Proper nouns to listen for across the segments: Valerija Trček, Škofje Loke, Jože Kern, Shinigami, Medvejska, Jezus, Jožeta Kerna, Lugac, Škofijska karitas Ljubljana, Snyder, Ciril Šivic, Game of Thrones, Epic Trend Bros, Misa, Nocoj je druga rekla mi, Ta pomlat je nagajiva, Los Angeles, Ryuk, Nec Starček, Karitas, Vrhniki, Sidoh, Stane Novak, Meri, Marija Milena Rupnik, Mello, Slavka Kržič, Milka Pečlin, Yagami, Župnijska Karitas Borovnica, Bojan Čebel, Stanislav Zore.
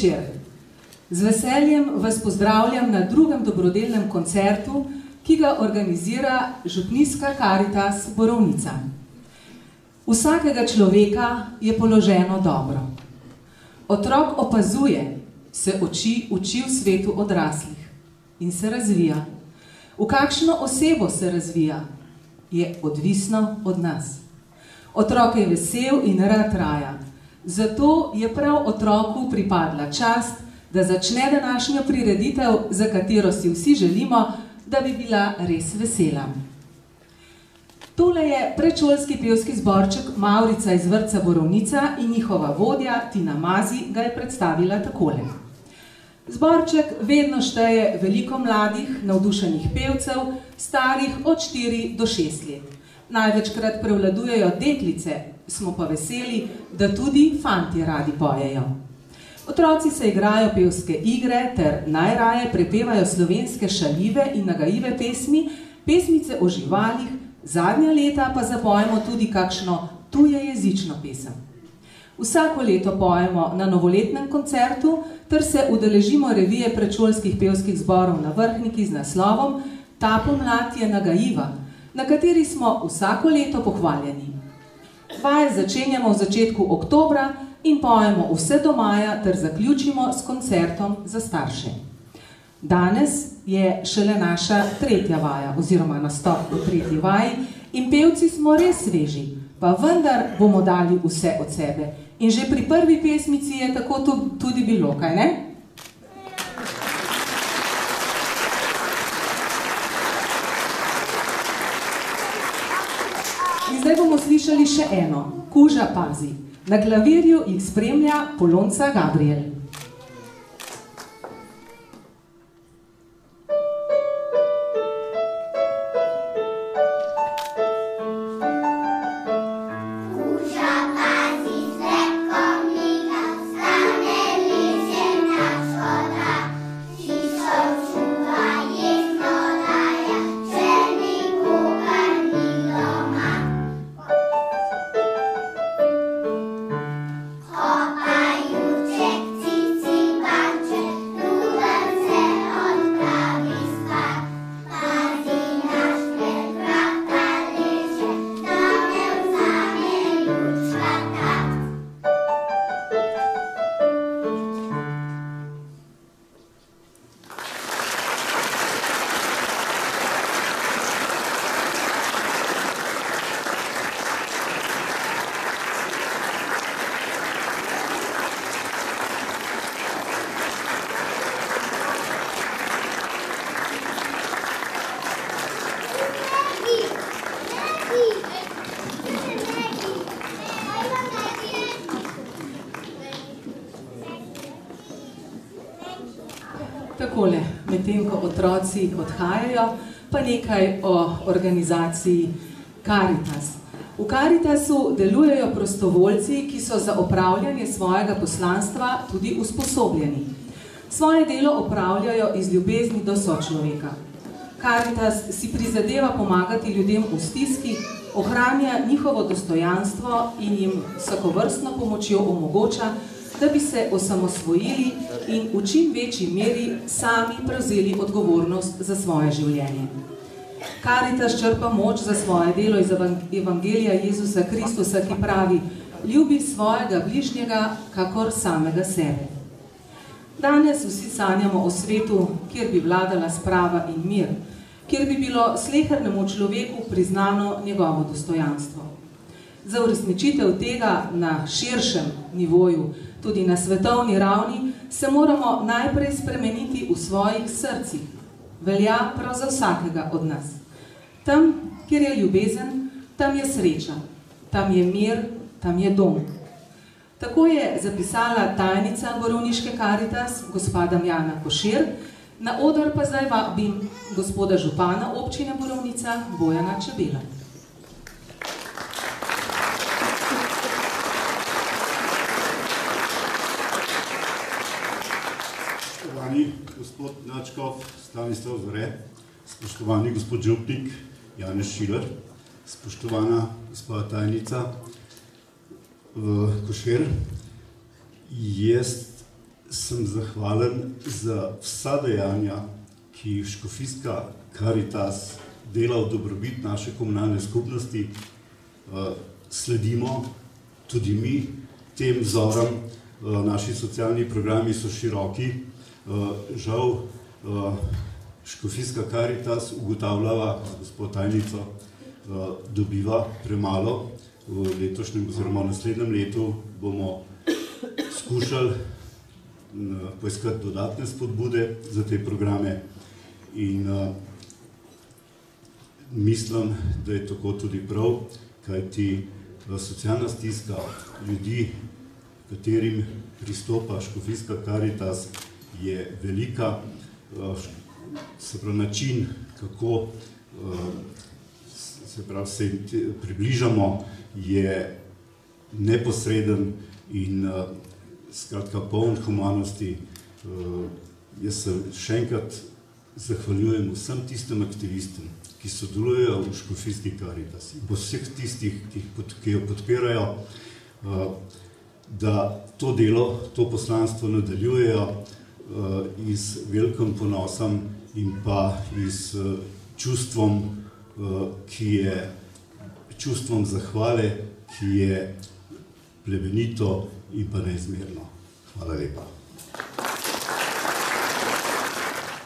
večer. Z veseljem vas pozdravljam na drugem dobrodelnem koncertu, ki ga organizira Župnijska Karitas Borovnica. Vsakega človeka je položeno dobro. Otrok opazuje, se uči v svetu odraslih in se razvija. V kakšno osebo se razvija, je odvisno od nas. Otrok je vesel in rad raja. Zato je prav otroku pripadla čast, da začne današnjo prireditev, za katero si vsi želimo, da bi bila res vesela. Tole je predšolski pevski zborček Mavrica iz vrtca Borovnica in njihova vodja Tina Mazi ga je predstavila takole. Zborček vedno šteje veliko mladih, navdušenih pevcev, starih od 4 do 6 let. Največkrat prevladujejo deklice, smo pa veseli, da tudi fanti radi pojejo. Otroci se igrajo pevske igre ter najraje prepevajo slovenske šaljive in nagajive pesmi, pesmice o živalih, zadnja leta pa zapojemo tudi kakšno tujejezično pesem. Vsako leto pojemo na novoletnem koncertu ter se udeležimo revije predšolskih pevskih zborov na Vrhniki z naslovom Ta pomlat je nagajiva, na kateri smo vsako leto pohvaljeni. Vaje začenjamo v začetku oktobra in pojemo vse do maja ter zaključimo s koncertom za starše. Danes je šele naša tretja vaja oziroma nastop v tretji vaji in pevci smo res sveži, pa vendar bomo dali vse od sebe. In že pri prvi pesmici je tako tudi bilo, kaj ne? In zdaj bomo slišali še eno, Kuža pazi. Na klavirju jih spremlja Polonca Gabriel. Medtem ko otroci odhajajo, pa nekaj o organizaciji Karitas. V Karitasu delujejo prostovoljci, ki so za opravljanje svojega poslanstva tudi usposobljeni. Svoje delo opravljajo iz ljubezni do sočloveka. Karitas si prizadeva pomagati ljudem v stiski, ohranja njihovo dostojanstvo in jim vsakovrstno pomočjo omogoča, da bi se osamosvojili in v čim večji meri sami prevzeli odgovornost za svoje življenje. Karitas črpa moč za svoje delo iz Evangelija Jezusa Kristusa, ki pravi: ljubi svojega bližnjega, kakor samega sebe. Danes vsi sanjamo o svetu, kjer bi vladala sprava in mir, kjer bi bilo slehernemu človeku priznano njegovo dostojanstvo. Za uresničitev tega na širšem nivoju, tudi na svetovni ravni, se moramo najprej spremeniti v svojih srcih. Velja prav za vsakega od nas. Tam, kjer je ljubezen, tam je sreča, tam je mir, tam je dom. Tako je zapisala tajnica borovniške Karitas, gospa Damjana Košir, na odr pa zdaj vabim gospoda župana občine Borovnica, Bojana Čebela. Gospod nadškof Stanislav Zore, spoštovani gospod župnik Janez Šilar, spoštovana gospa tajnica Košir, jaz sem zahvalen za vsa dejanja, ki jih Škofijska Karitas dela v dobrobit naše komunalne skupnosti. Sledimo tudi mi tem vzorom, naši socialni programi so široki. Žal, Škofijska Karitas, ugotavljava gospod tajnico, dobiva premalo. V letošnjem oziroma naslednjem letu bomo skušali poiskati dodatne spodbude za te programe in mislim, da je tako tudi prav, kajti socialna stiska ljudi, katerim pristopa Škofijska Karitas, je velika. Se pravi, način, kako se približamo, je neposreden in skratka poln humanosti. Jaz se še enkrat zahvaljujem vsem tistim aktivistom, ki sodelujejo v Škofijski Karitas in po vseh tistih, ki jo podpirajo, da to delo, to poslanstvo nadaljujejo iz velikim ponosom in pa iz čustvom, ki je čustvom zahvale, ki je plemenito in pa neizmerno. Hvala lepa.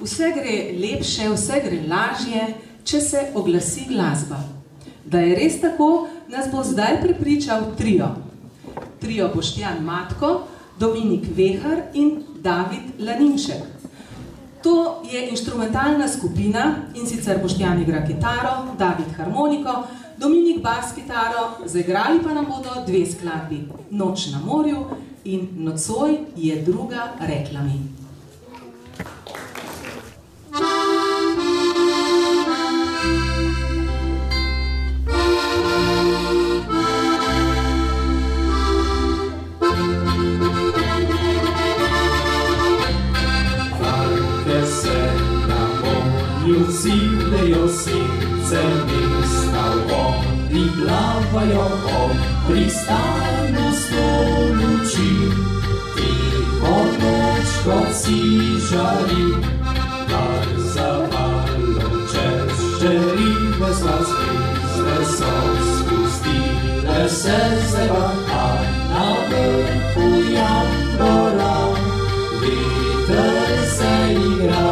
Vse gre lepše, vse gre lažje, če se oglasi glasba. Da je res tako, nas bo zdaj prepričal trio. Trio Boštjan Matko, Dominik Vehar in David Laninšek. To je inštrumentalna skupina, in sicer Boštjan igra kitaro, David harmoniko, Dominik bas kitaro, zaigrali pa nam bodo dve skladbi, Noč na morju in Nocoj je druga rekla mi. Sivnejo sivce mesta v vodi, plavajo ob pristanu sto luči. Tiho noč, kot si žari, kar zavalo čez žeri, bez vas prizde so spustile se zeba, a na vrhu jambora veter se igra.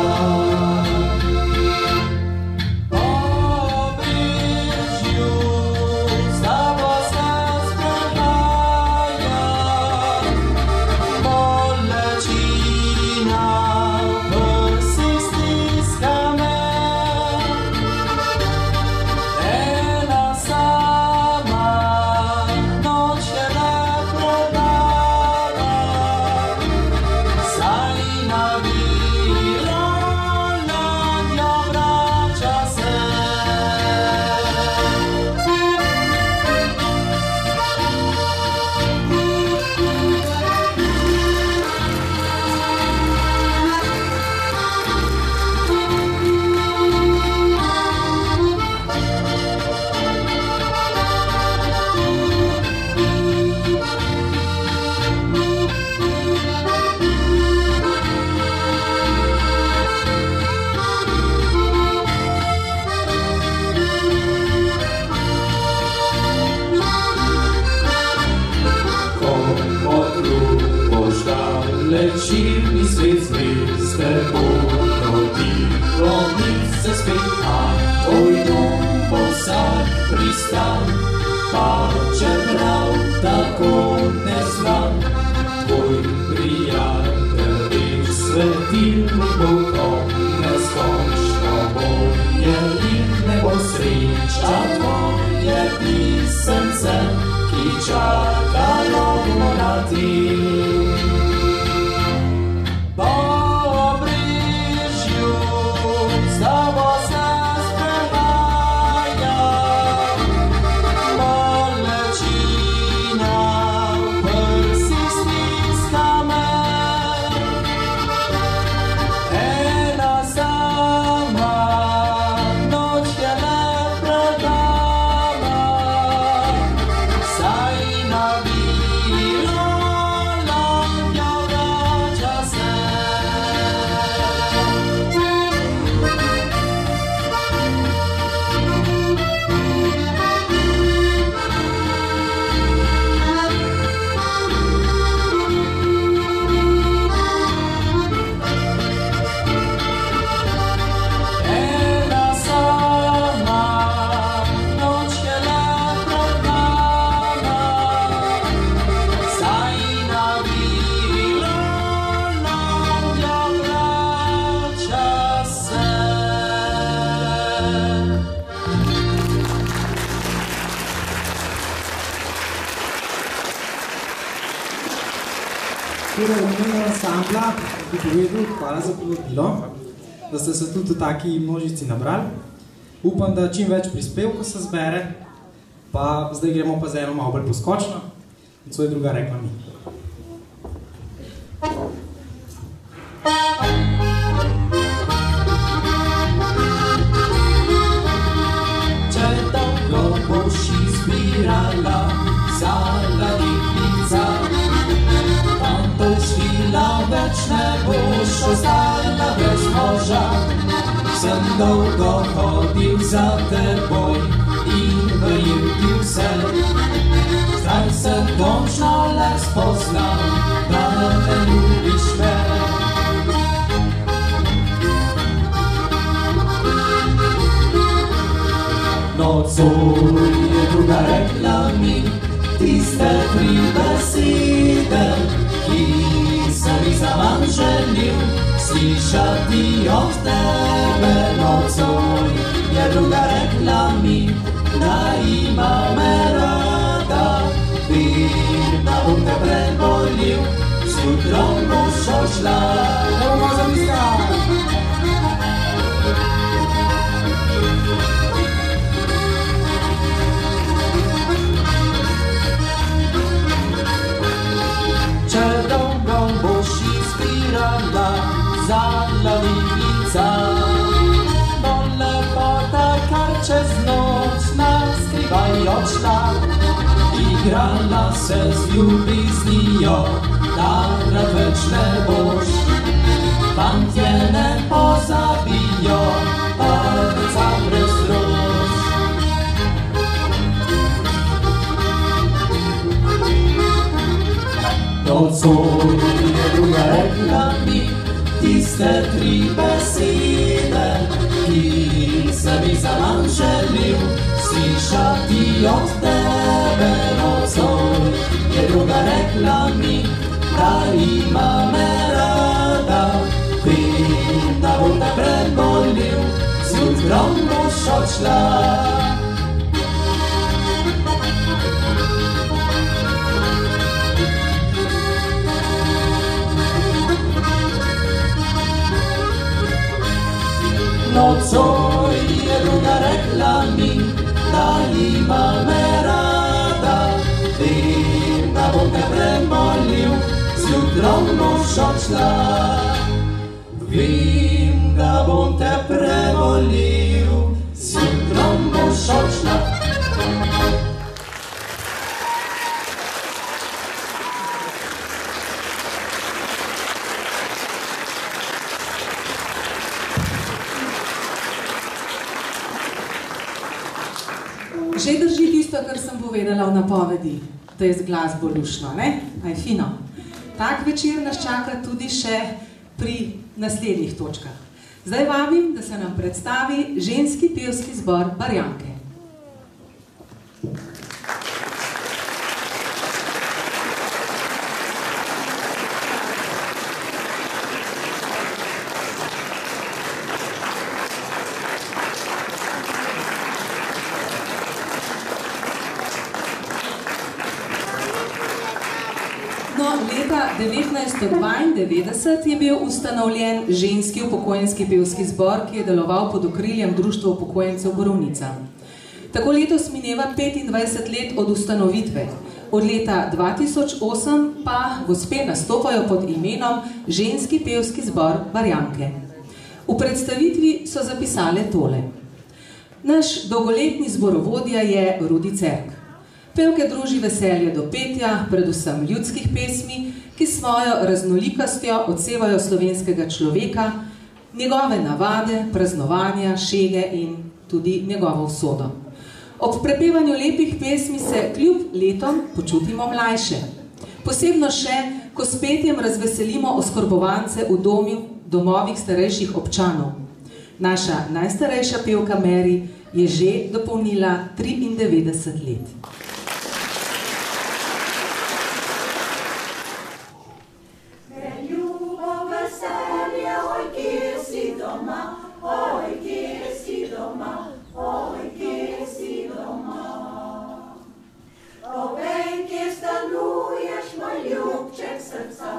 katero imena ansambla bi povedal, hvala za povabilo, da ste se tudi v taki množici nabrali. Upam, da čim več prispevko se zbere, pa zdaj gremo pa z eno malo bolj poskočno. Nocoj je druga rekla mi. Če dolgo boš izbirala zalaniknica, tam boš vila, več ne boš ostala brez moža. Sem dolgo hodil za teboj in verjetil se. Zdaj sem končno le spoznal, da te ljubiš več. Nocoj je druga rekla mi tiste tri besede, ki sem jih zaman želil slišati od tebe. Nocoj je druga rekla mi, da ima me rada, vir, da bom te prebolil, zjutrom boš ošla. Dobro, zapiskaj! Zalaniknica, bo lepota, kar čez noč naskrivaj odšla. Igrala se z ljubiznijo, takrat več ne boš. Fantje ne pozabijo, prca brez rož. Nocoj je druga rekla mi tiste tri besede, ki sem jih zaman želil slišati od tebe. Nocoj je druga rekla mi, da ima me rada, vem, da bom te prebolil, zjutrom boš odšla. Nocoj je druga rekla mi, da ima me rada, vem, da bom te prebolil, zjutrom boš odšla. Vem, da bom te prebolil, zjutrom boš odšla. Že drži tisto, kar sem povedala v napovedi, da je z glasbo lušno, ne? Aj fino. Tak večer nas čaka tudi še pri naslednjih točkah. Zdaj vabim, da se nam predstavi Ženski pevski zbor Barjanke. Leta 1992 je bil ustanovljen Ženski upokojenski pevski zbor, ki je deloval pod okriljem Društva upokojencev Borovnica. Tako letos mineva 25 let od ustanovitve. Od leta 2008 pa gospe nastopajo pod imenom Ženski pevski zbor Barjanke. V predstavitvi so zapisale tole. Naš dolgoletni zborovodja je Rudi Crk. Pevke druži veselje do petja, predvsem ljudskih pesmi, ki svojo raznolikostjo odsevajo slovenskega človeka, njegove navade, praznovanja, šege in tudi njegovo usodo. Ob prepevanju lepih pesmi se kljub letom počutimo mlajše. Posebno še, ko s petjem razveselimo oskrbovance v domovih starejših občanov. Naša najstarejša pevka Meri je že dopolnila 93 let. Povej, kje stanuješ, moj ljubček srca,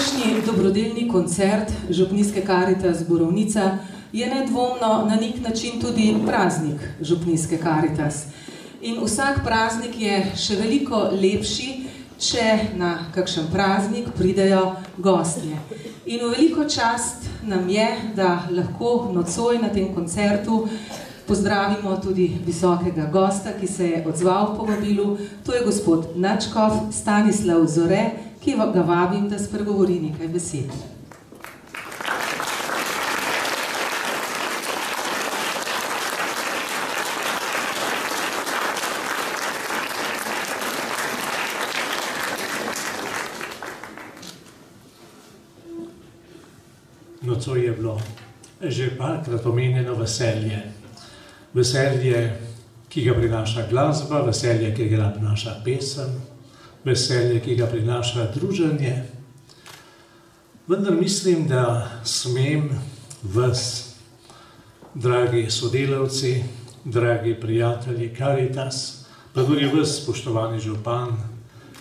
Tokajšnji dobrodelni koncert Župnijske Karitas Borovnica je nedvomno na nek način tudi praznik Župnijske Karitas. In vsak praznik je še veliko lepši, če na kakšen praznik pridejo gostje. In v veliko čast nam je, da lahko nocoj na tem koncertu pozdravimo tudi visokega gosta, ki se je odzval po vabilu. To je gospod nadškof Stanislav Zore, ki ga vabim, da spregovori nekaj besed. Nocoj je bilo že parkrat omenjeno veselje. Veselje, ki ga prinaša glasba, veselje, ki ga prinaša pesem, veselje, ki ga prinaša druženje. Vendar mislim, da smem vas, dragi sodelavci, dragi prijatelji Karitas, pa tudi vas, spoštovani župan,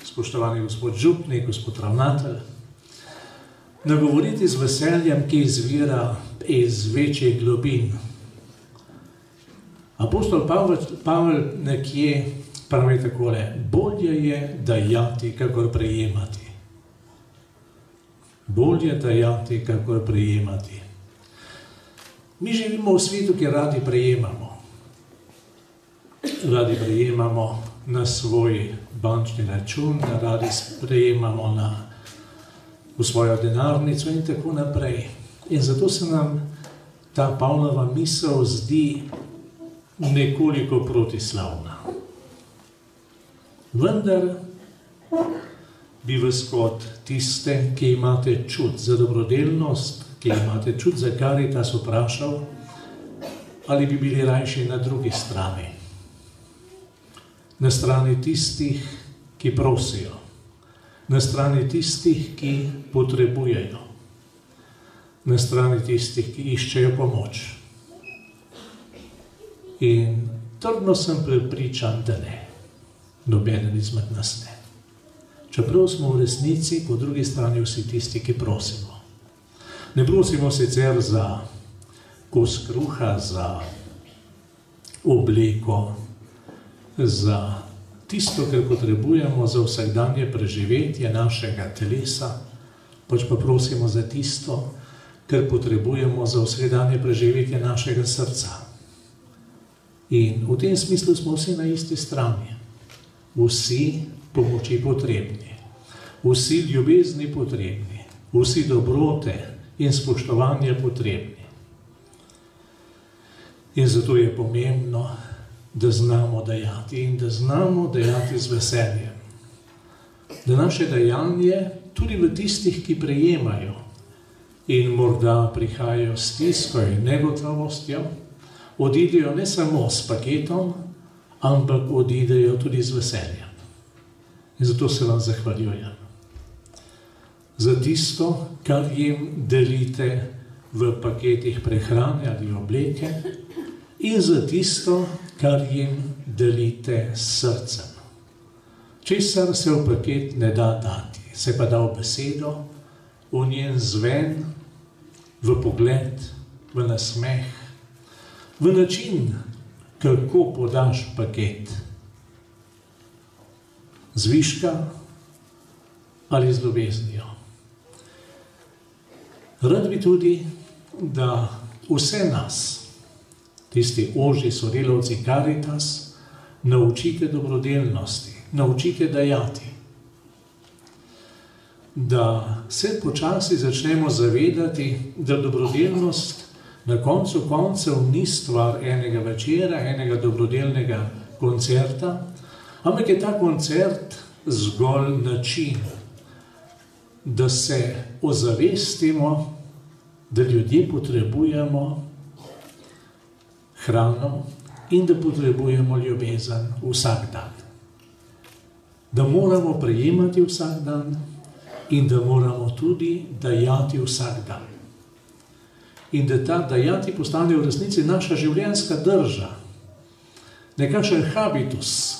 spoštovani gospod župnik, gospod ravnatelj, nagovoriti z veseljem, ki izvira iz večjih globin. Apostol Pavel nekje pravi takole: bolje je dajati, kakor prejemati. Bolje dajati, kakor prejemati. Mi živimo v svetu, ki radi prejemamo. Radi prejemamo na svoj bančni račun, radi prejemamo v svojo denarnico in tako naprej. In zato se nam ta Pavlova misel zdi nekoliko protislavna. Vendar bi vas kot tiste, ki imate čut za dobrodelnost, ki imate čut za Karitas, vprašal, ali bi bili rajši na drugi strani. Na strani tistih, ki prosijo. Na strani tistih, ki potrebujejo. Na strani tistih, ki iščejo pomoč. In trdno sem prepričan, da ne. Nobeden izmed nas ne. Čeprav smo v resnici po drugi strani vsi tisti, ki prosimo. Ne prosimo sicer za kos kruha, za obleko, za tisto, kar potrebujemo za vsakdanje preživetje našega telesa, pač pa prosimo za tisto, kar potrebujemo za vsakdanje preživetje našega srca. In v tem smislu smo vsi na isti strani. Vsi pomoči potrebni, vsi ljubezni potrebni, vsi dobrote in spoštovanja potrebni. In zato je pomembno, da znamo dajati in da znamo dajati z veseljem. Da naše dajanje, tudi v tistih, ki prejemajo in morda prihajajo s stisko in negotovostjo, odidejo ne samo s paketom, ampak odidejo tudi z veseljem. In zato se vam zahvaljujem za tisto, kar jim delite v paketih prehrane ali obleke in za tisto, kar jim delite s srcem. Česar se v paket ne da dati, se pa da v besedo, v njen zven, v pogled, v nasmeh, v način, kako podaš paket. Zviška ali z ljubeznijo. Rad bi tudi, da vse nas, tisti ožji sodelavci Karitas, naučite dobrodelnosti, naučite dajati. Da se počasi začnemo zavedati, da dobrodelnost na koncu koncev ni stvar enega večera, enega dobrodelnega koncerta, ampak je ta koncert zgolj način, da se ozavestimo, da ljudje potrebujemo hrano in da potrebujemo ljubezen vsak dan. Da moramo prejemati vsak dan in da moramo tudi dajati vsak dan. In da ta dajati postane v resnici naša življenjska drža, nekakšen habitus,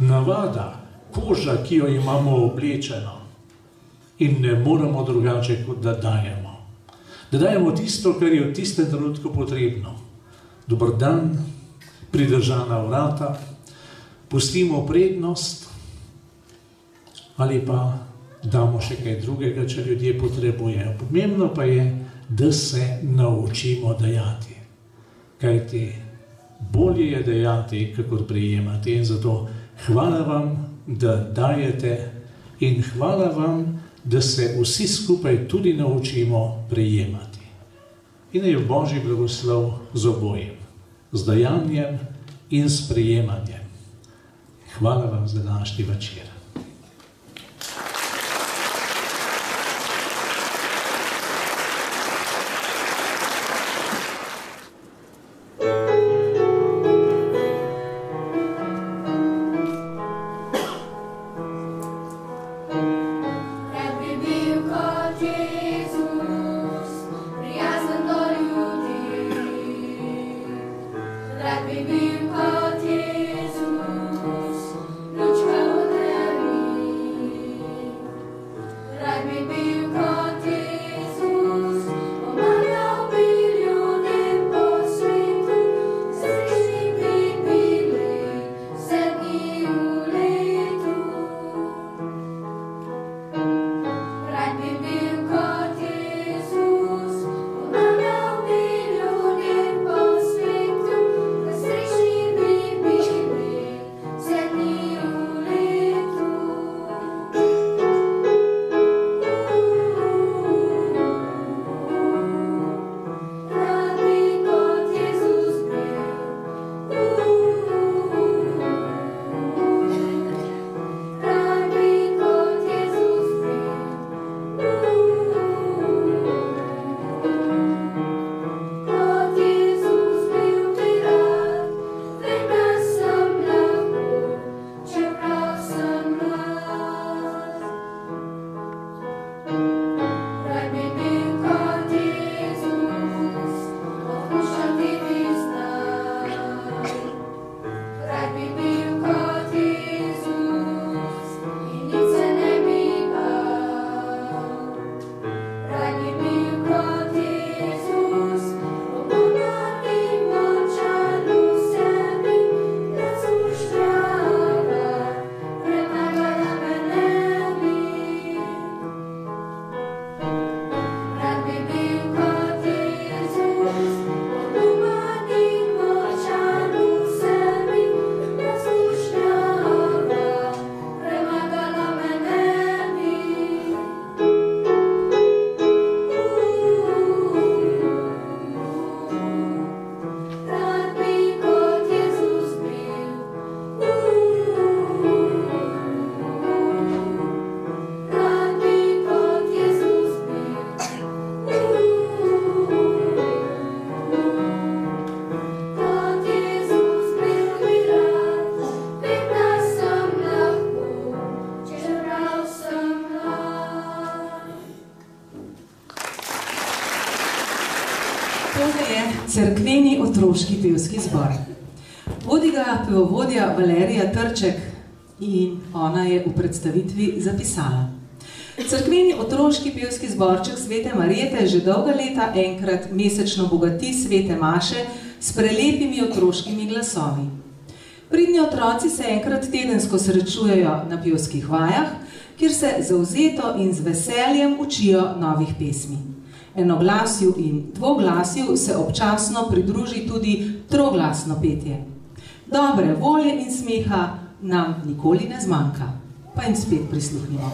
navada, koža, ki jo imamo oblečeno, in ne moramo drugače, kot da dajemo. Da dajemo tisto, kar je v tistem trenutku potrebno. Dober dan, pridržana vrata, pustimo prednost ali pa damo še kaj drugega, če ljudje potrebujejo. Pomembno pa je, da se naučimo dajati. Kajti bolje je dajati, kakor prejemati. In zato hvala vam, da dajete in hvala vam, da se vsi skupaj tudi naučimo prejemati. In je Božji blagoslov z obojim, z dajanjem in s prejemanjem. Hvala vam za današnji večer. Cerkveni otroški pevski zbor. Vodi ga pevovodja Valerija Trček in ona je v predstavitvi zapisala. Cerkveni otroški pevski zborček Svete Marijete že dolga leta enkrat mesečno bogati Svete Maše s prelepimi otroškimi glasovi. Pridni otroci se enkrat tedensko srečujejo na pevskih vajah, kjer se zavzeto in z veseljem učijo novih pesmi. Enoglasju in dvoglasju se občasno pridruži tudi troglasno petje. Dobre volje in smeha nam nikoli ne zmanjka. Pa jim spet prisluhnimo.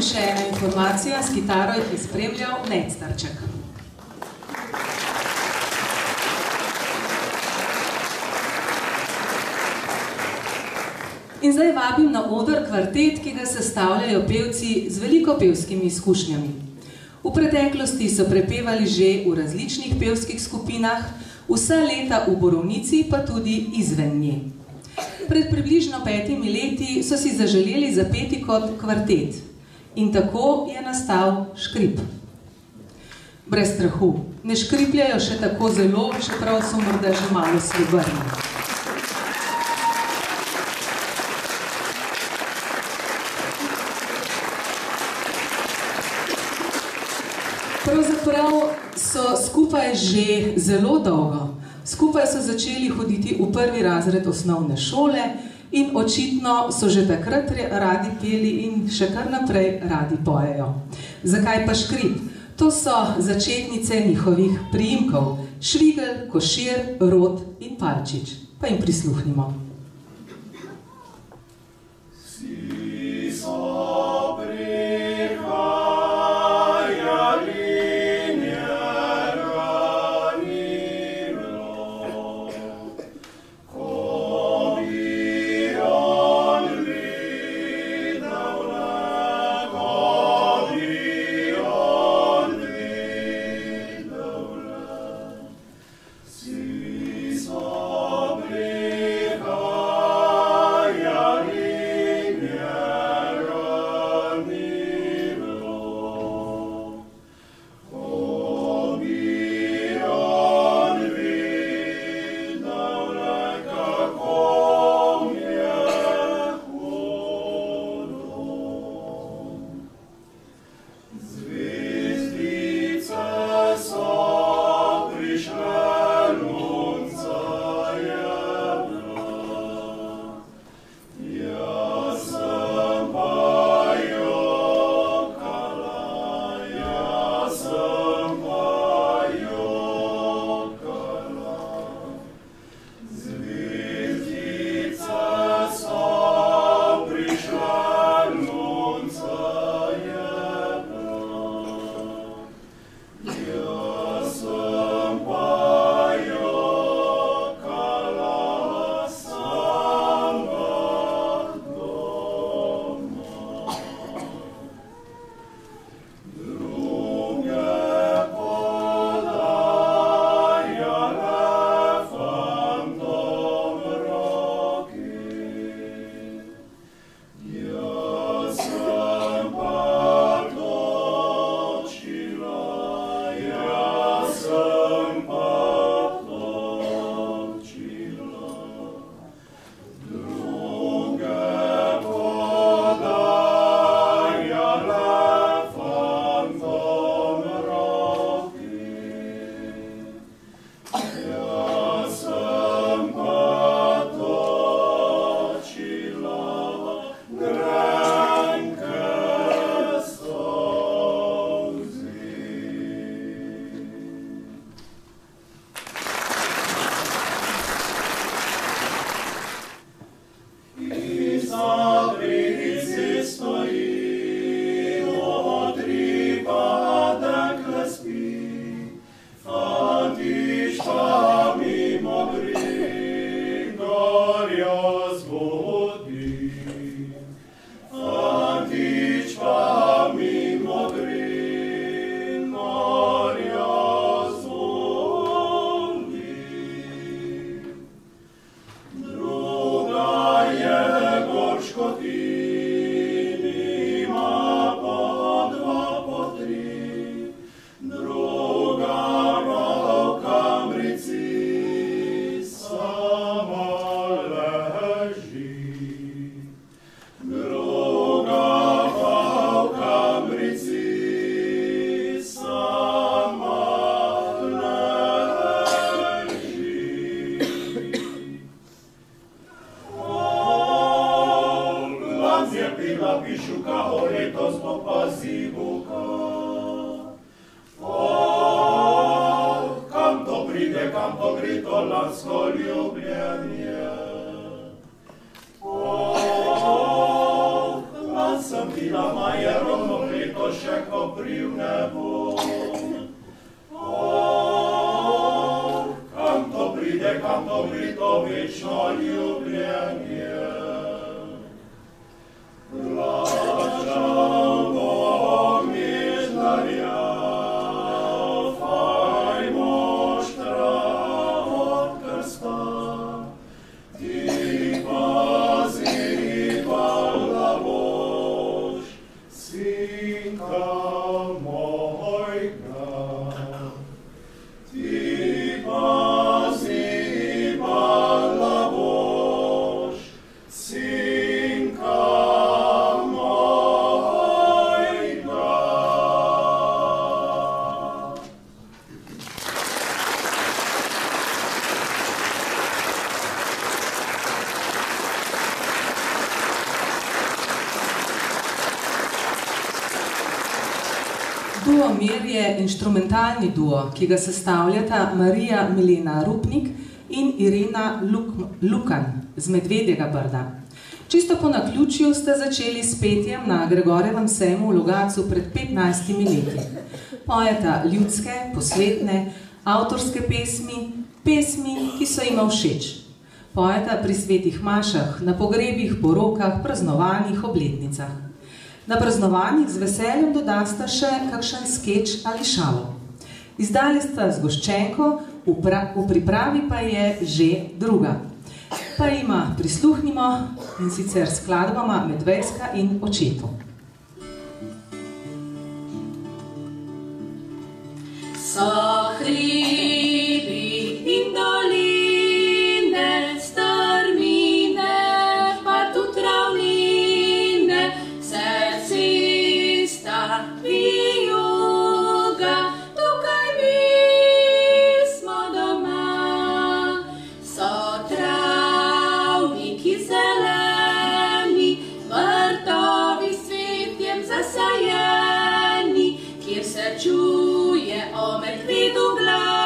in še ena informacija, s kitaro jih je spremljal Nec Starček. In zdaj vabim na oder kvartet, ki ga sestavljajo pevci z veliko pevskimi izkušnjami. V preteklosti so prepevali že v različnih pevskih skupinah, vsa leta v Borovnici pa tudi izven nje. Pred približno 5 leti so si zaželeli zapeti kot kvartet in tako je nastal Škrip. Brez strahu, ne škripljajo še tako zelo, čeprav so morda že malo srebrni. Pravzaprav so skupaj že zelo dolgo. Skupaj so začeli hoditi v 1. razred osnovne šole in očitno so že takrat radi peli in še kar naprej radi pojejo. Zakaj pa Škrip? To so začetnice njihovih priimkov. Švigel, Košir, Rod in Palčič. Pa jim prisluhnimo. Vsi so prihajali Bila moja Roma. Meri je inštrumentalni duo, ki ga sestavljata Marija Milena Rupnik in Irena Lukan z Medvedjega Brda. Čisto po naključju ste začeli s petjem na Gregorevem sejmu v Lugacu pred 15 leti. Pojeta ljudske, posvetne, avtorske pesmi, pesmi, ki so jima všeč. Pojeta pri svetih mašah, na pogrebih, porokah, praznovanjih, obletnicah. Na praznovanjih z veseljem dodasta še kakšen skeč ali šalo. Izdali sta z Goščenko, v pripravi pa je že druga. Pa jima prisluhnimo, in sicer skladbama Medvejska in Očetu. So hribi in doline, strmine, pa tu travline, se vijuga, tukaj mi smo doma. So travniki zeleni, vrtovi s cvetjem zasajeni, kjer se čuje o medvedu glas.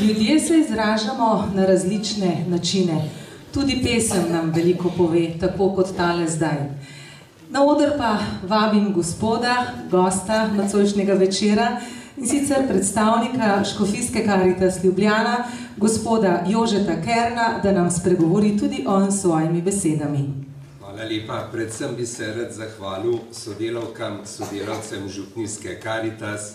Ljudje se izražamo na različne načine. Tudi pesem nam veliko pove, tako kot tale zdaj. Na oder pa vabim gospoda, gosta nocojšnjega večera, in sicer predstavnika Škofijske karitas Ljubljana, gospoda Jožeta Kerna, da nam spregovori tudi on s svojimi besedami. Hvala lepa. Predvsem bi se rad zahvalil sodelavkam, sodelavcem Župnijske karitas,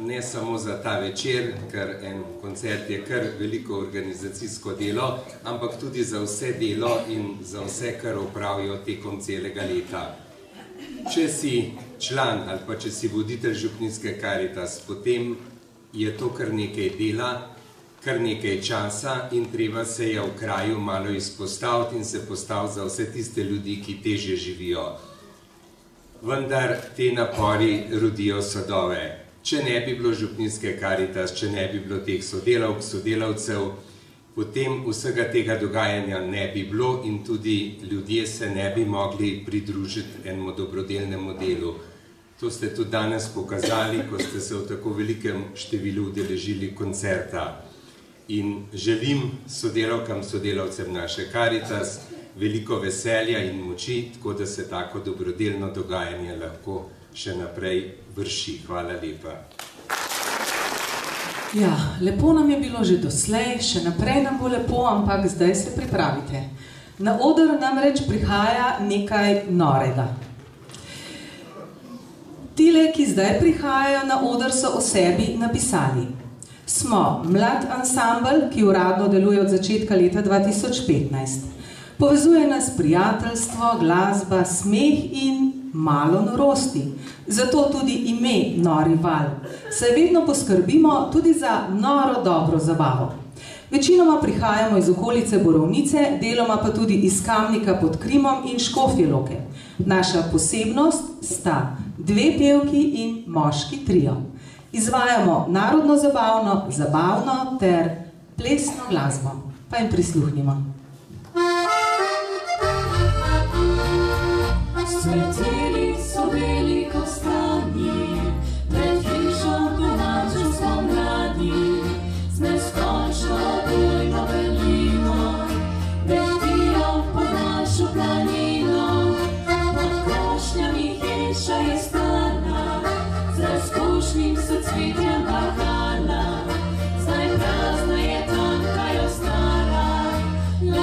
ne samo za ta večer, ker en koncert je kar veliko organizacijsko delo, ampak tudi za vse delo in za vse, kar opravijo tekom celega leta. Če si član ali pa če si voditelj Župnijske karitas, potem je to kar nekaj dela, kar nekaj časa in treba se je v kraju malo izpostaviti in se postaviti za vse tiste ljudi, ki težje živijo. Vendar te napori rodijo sadove. Če ne bi bilo Župnijske karitas, če ne bi bilo teh sodelavk, sodelavcev, potem vsega tega dogajanja ne bi bilo in tudi ljudje se ne bi mogli pridružiti enemu dobrodelnemu delu. To ste tudi danes pokazali, ko ste se v tako velikem številu udeležili koncerta. In želim sodelavkam, sodelavcem naše karitas veliko veselja in moči, tako da se tako dobrodelno dogajanje lahko še naprej vrši. Hvala lepa. Ja, lepo nam je bilo že doslej, še naprej nam bo lepo, ampak zdaj se pripravite. Na oder namreč prihaja nekaj norega. Tile, ki zdaj prihajajo na oder, so o sebi napisali. Smo mlad ansambl, ki uradno deluje od začetka leta 2015. Povezuje nas prijateljstvo, glasba, smeh in malo norosti. Zato tudi ime Nori val. Se vedno poskrbimo tudi za noro dobro zabavo. Večinoma prihajamo iz okolice Borovnice, deloma pa tudi iz Kamnika pod Krimom in Škofje Loke. Naša posebnost sta dve pevki in moški trio. Izvajamo narodno zabavno, zabavno ter plesno glasbo. Pa jim prisluhnimo. Sveteli so veliko strani, pred hišo domačo smo mladi, z neskončno bujno belino, vehtijo po našo planino, pod krošnjami hiša je stana, z razkošnim se cvetjem bahana, zdaj prazna je tanka jo stara.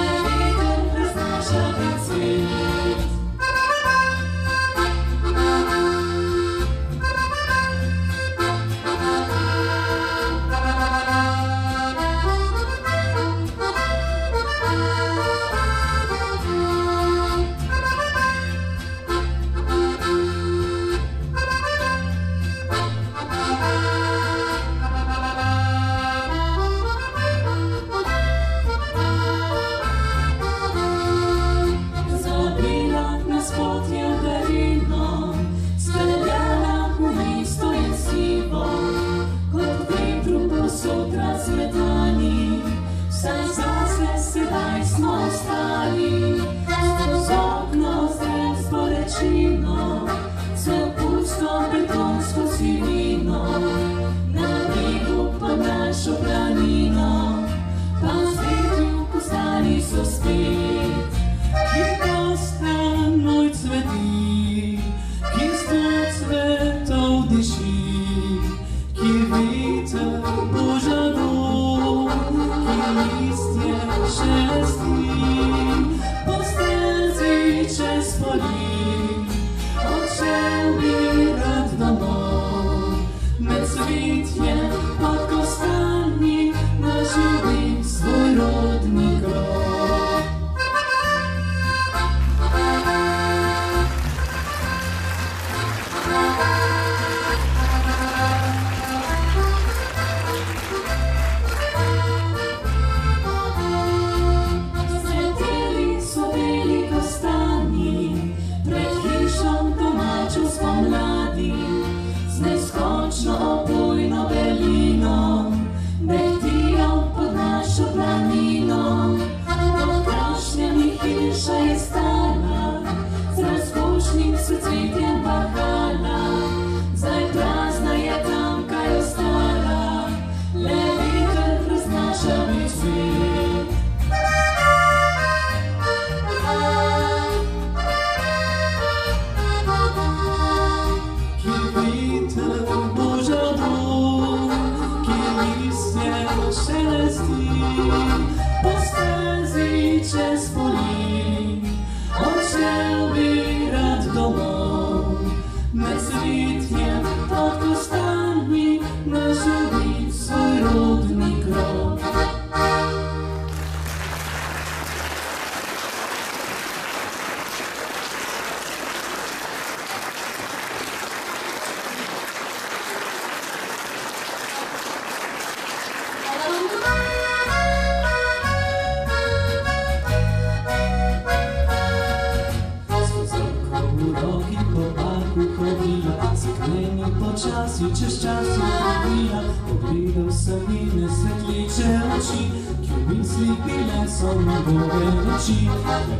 si čez čas odvila, pogledal sem njene svetliče oči, ki v mislih bile so njegove noči.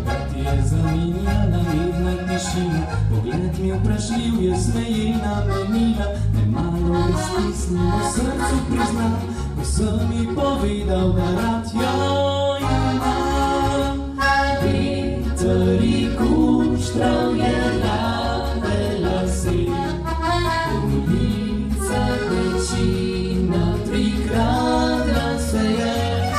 Takrat je zamenjala mirna tišina, pogled mi vprašljiv je smejena menila, nemalo je stisnilo srcu priznal, ko sem ji povedal, da rad jo imam. Veter i kuštrav je lavela se, ulica večina prikradla se je,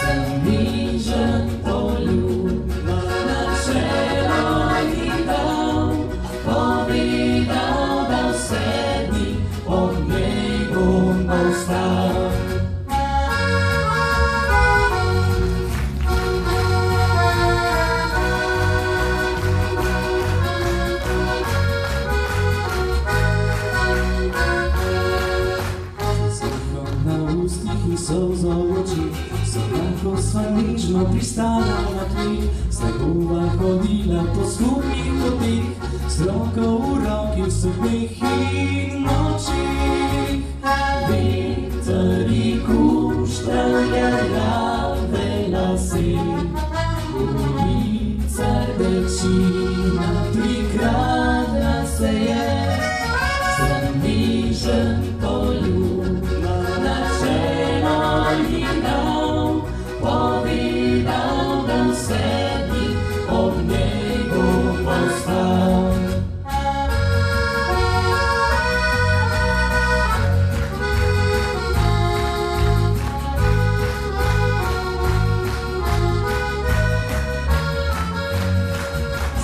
sem nižen poljubna na čelo ji dal, povedal, da vse dni od njej bom ostal. Solzo oči, so tako sva nižno pristala na tleh, snegova hodila po skupnih poteh, s roko v roki v sopeh in nočih. Veter i kuštrav je lavela se, ulica rdečina prikradla se je, sem nižen poljubna na čelo ji dal, povedal, da vse dni ob njej bom ostal.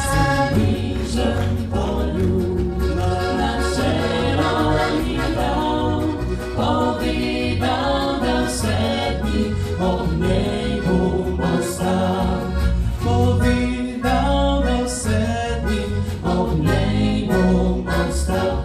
Sem bližen poljubna na čelo ji dal, povedal, svetni ob njej bom ostal, povedal, da vse dni ob njej bom ostal.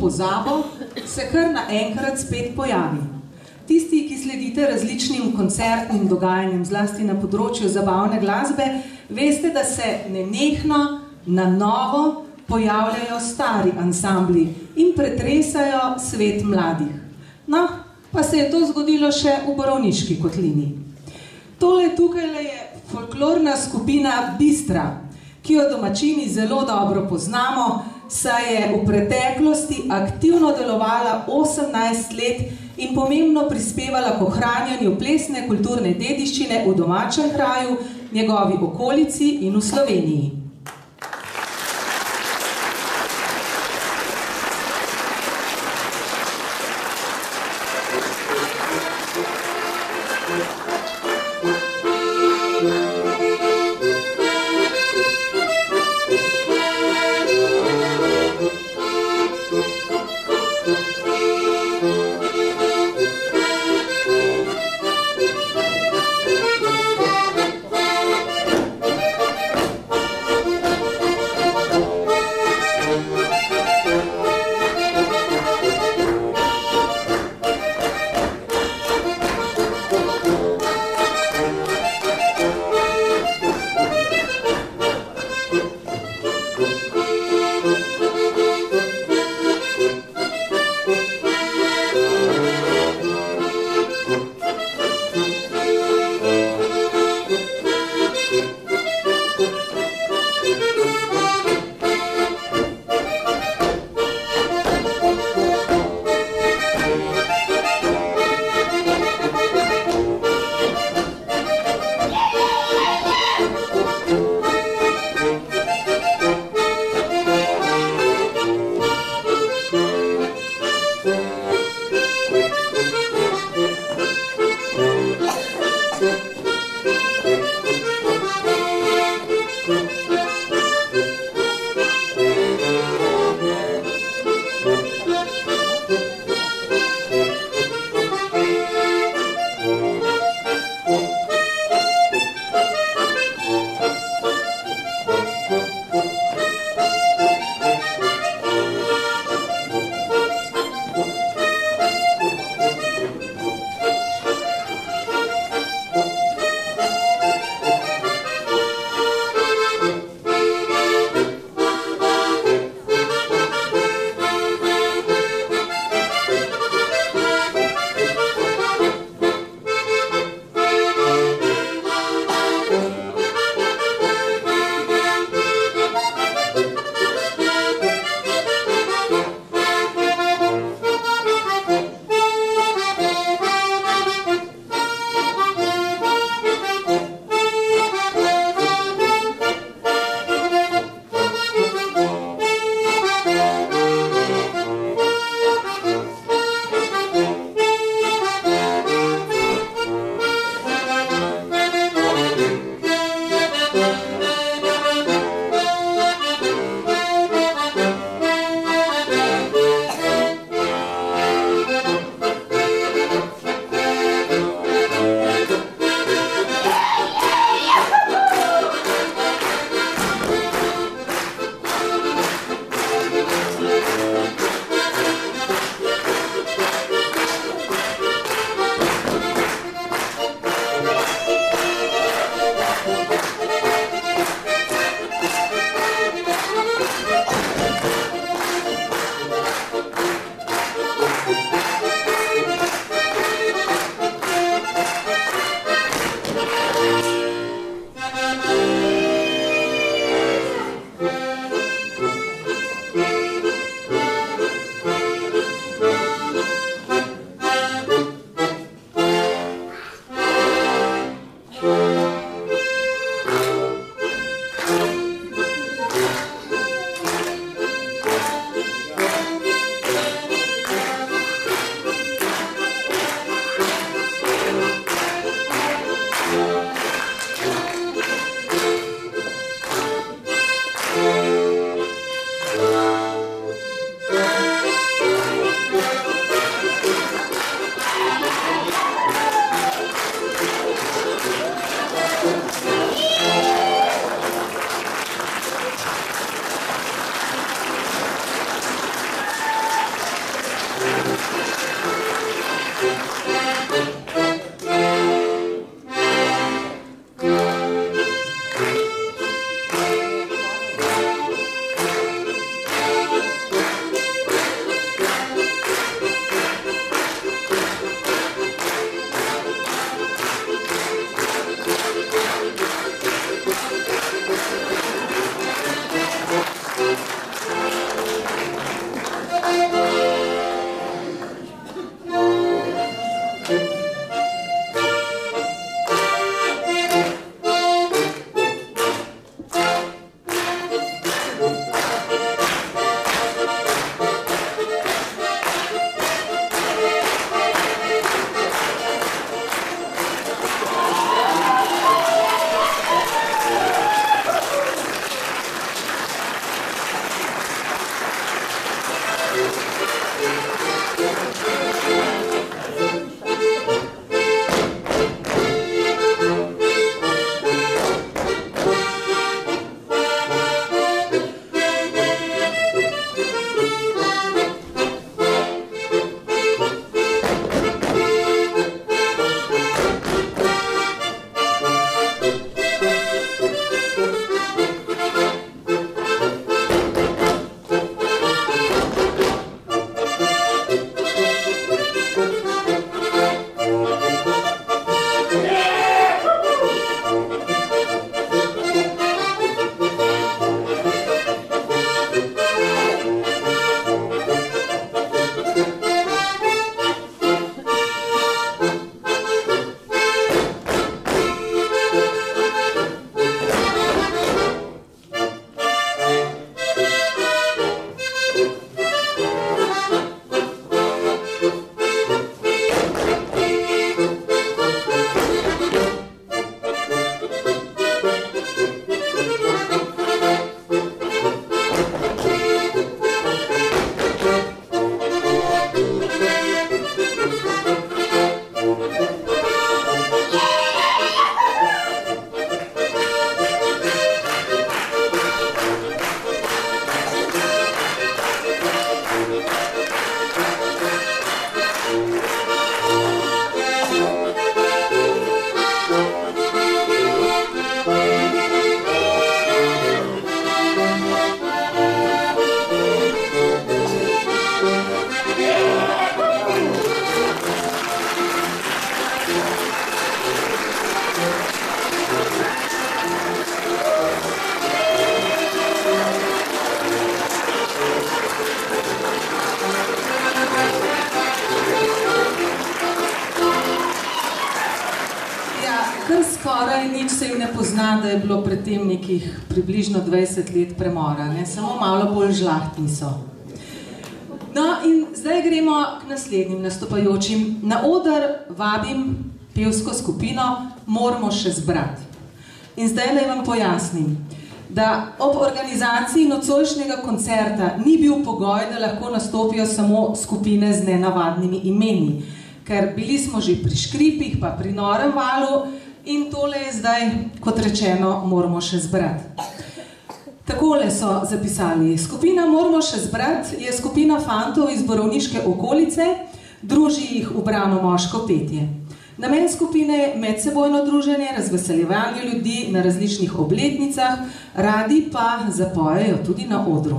Pozabo, se kar naenkrat spet pojavi. Tisti, ki sledite različnim koncertnim dogajanjem, zlasti na področju zabavne glasbe, veste, da se nenehno, na novo pojavljajo stari ansambli in pretresajo svet mladih. No, pa se je to zgodilo še v Borovniški kotlini. Tole tukajle je folklorna skupina Bistra, ki jo domačini zelo dobro poznamo, saj je v preteklosti aktivno delovala 18 let in pomembno prispevala k ohranjanju plesne kulturne dediščine v domačem kraju, njegovi okolici in v Sloveniji. skoraj nič se jim ne pozna, da je bilo pred tem nekih približno 20 let premora, ne? Samo malo bolj žlahtni so. No in zdaj gremo k naslednjim nastopajočim. Na odr vabim pevsko skupino Mor'mo še zbrat. In zdaj naj vam pojasnim, da ob organizaciji nocojšnjega koncerta ni bil pogoj, da lahko nastopijo samo skupine z nenavadnimi imeni, ker bili smo že pri Škripih pa pri Norem valu in tole je zdaj, kot rečeno, Mor'mo še zbrat. Takole so zapisali. Skupina Mor'mo še zbrat je skupina fantov iz borovniške okolice, druži jih ubrano moško petje. Namen skupine je medsebojno druženje, razveseljevanje ljudi na različnih obletnicah, radi pa zapojejo tudi na odru.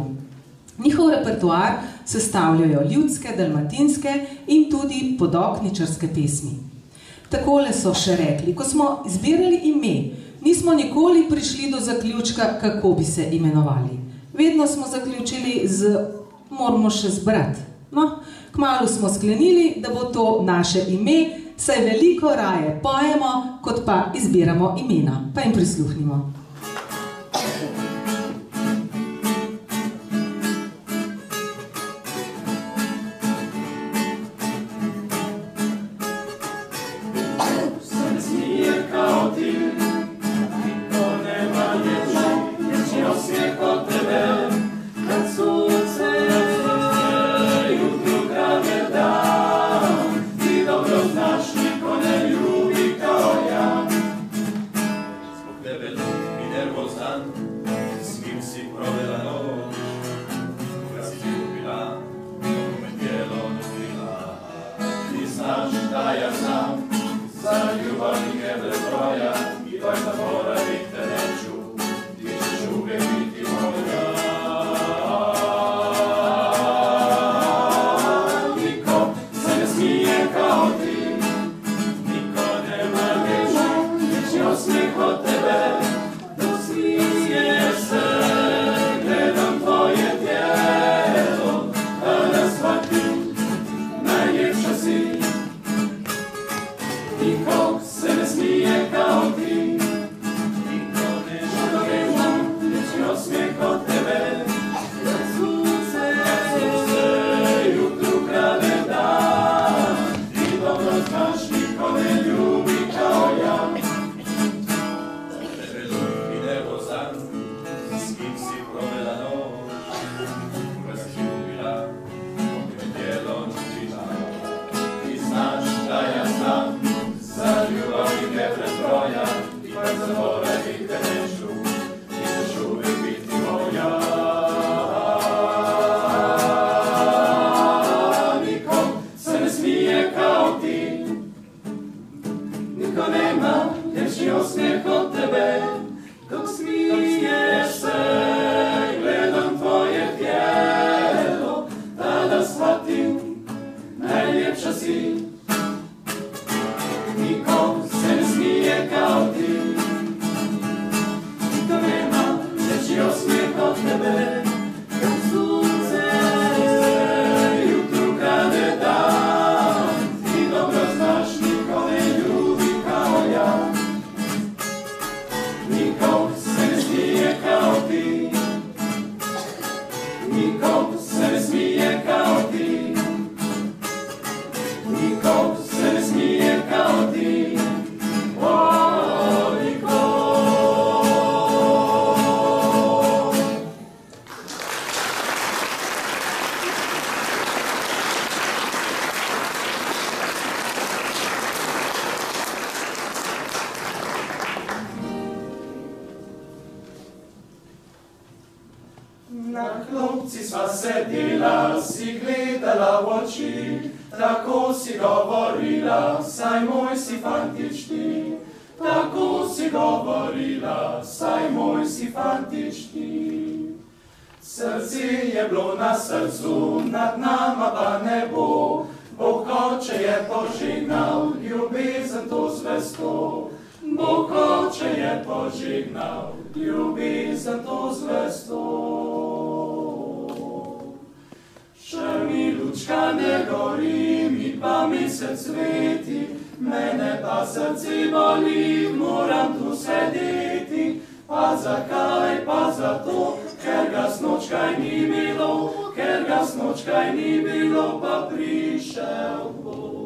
Njihov repertoar sestavljajo ljudske, dalmatinske in tudi podokničarske pesmi. Takole so še rekli, ko smo izbirali ime, nismo nikoli prišli do zaključka, kako bi se imenovali. Vedno smo zaključili z Mor'mo še zbrat. No, kmalu smo sklenili, da bo to naše ime, saj veliko raje pojemo, kot pa izbiramo imena. Pa jim prisluhnimo. pa mi se sveti, mene pa srce boli, moram tu sedeti. Pa zakaj, pa zato, ker ga snočkaj ni bilo, ker ga snočkaj ni bilo, pa prišel bo.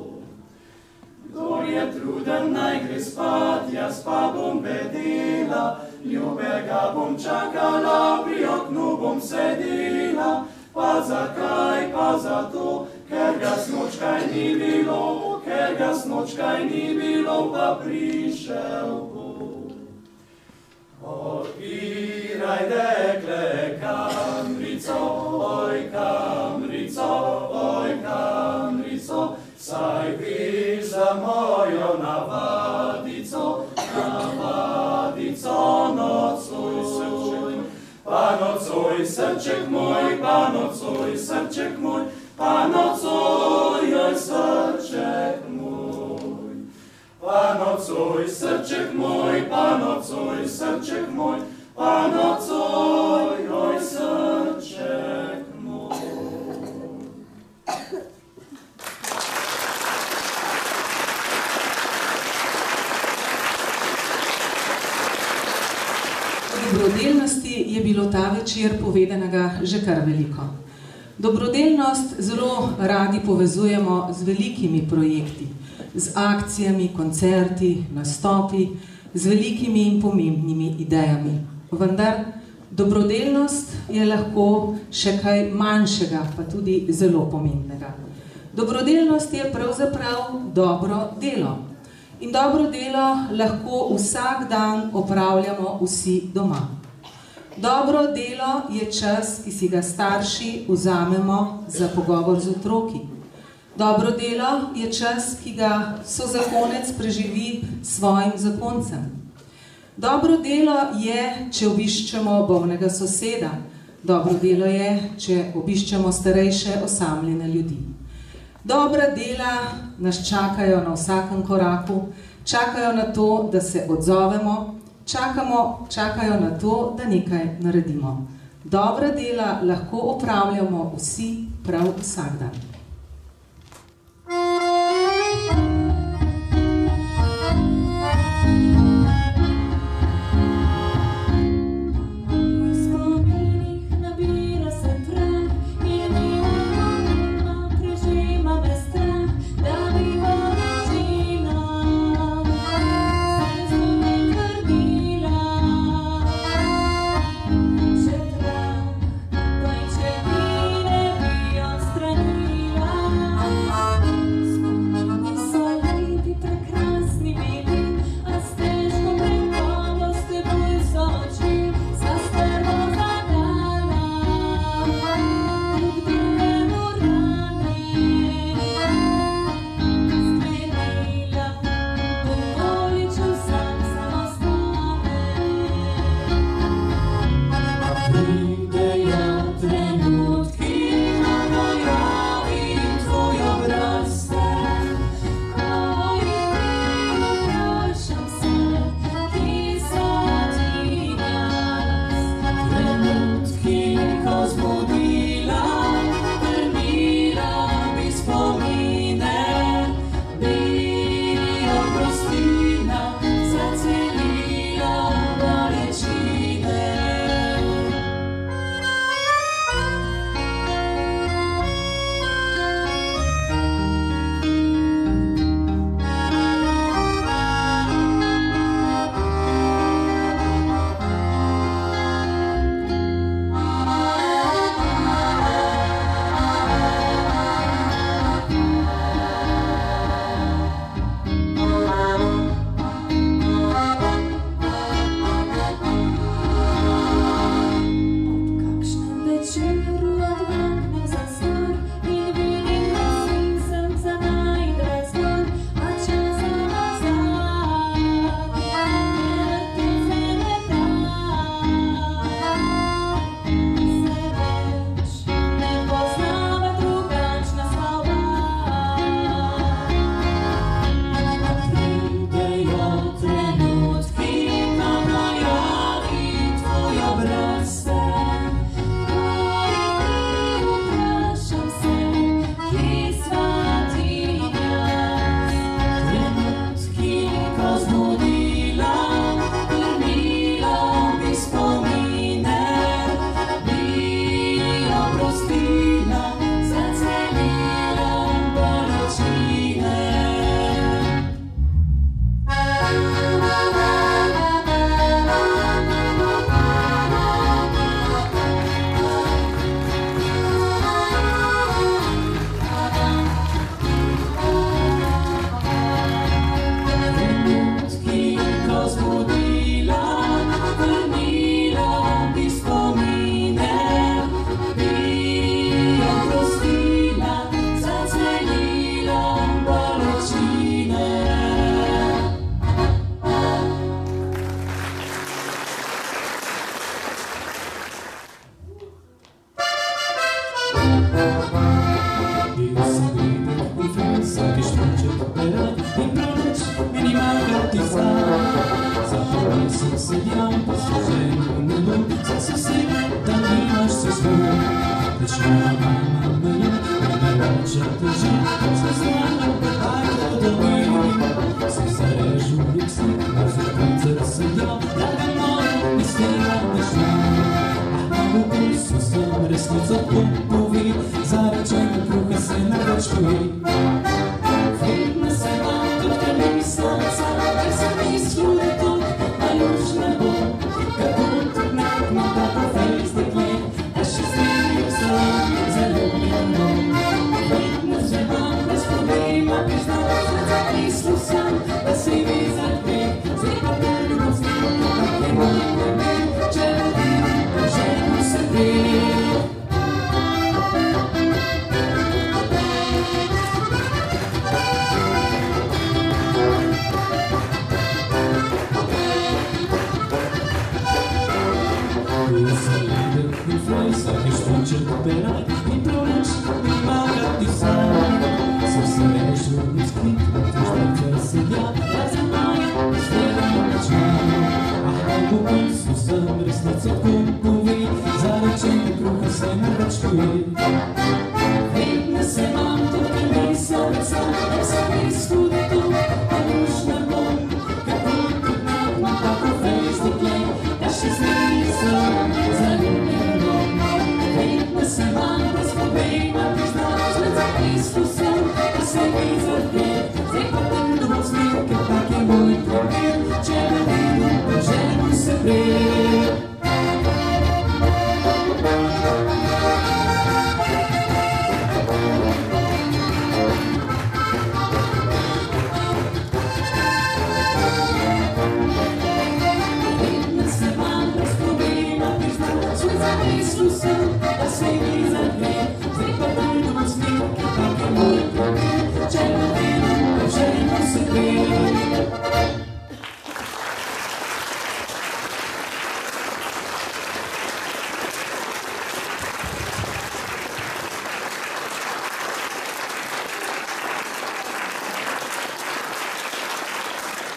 Kdor je truden, naj gre spat, jaz pa bom bedela, ljubega bom čakala, pri oknu bom sedela. Pa zakaj, pa zato, ker ga snočkaj ni bilo, ker ga snočkaj ni bilo, pa prišel bo. Odpiraj, dekle, kamrico, oj kamrico, oj kamrico, saj viš za mojo navadico, navadico nocoj. Pa nocoj, srček moj, pa nocoj, srček moj, pa nocoj, oj, srček moj. Pa nocoj, srček moj, pa nocoj, srček moj, pa nocoj, oj, srček moj. Dobrodelnosti je bilo ta večer povedanega že kar veliko. Dobrodelnost zelo radi povezujemo z velikimi projekti, z akcijami, koncerti, nastopi, z velikimi in pomembnimi idejami. Vendar dobrodelnost je lahko še kaj manjšega, pa tudi zelo pomembnega. Dobrodelnost je pravzaprav dobro delo. In dobro delo lahko vsak dan opravljamo vsi doma. Dobro delo je čas, ki si ga starši vzamemo za pogovor z otroki. Dobro delo je čas, ki ga sozakonec preživi s svojim zakoncem. Dobro delo je, če obiščemo bolnega soseda. Dobro delo je, če obiščemo starejše osamljene ljudi. Dobra dela nas čakajo na vsakem koraku, čakajo na to, da se odzovemo, čakajo na to, da nekaj naredimo. Dobra dela lahko opravljamo vsi prav vsak dan. Thank you.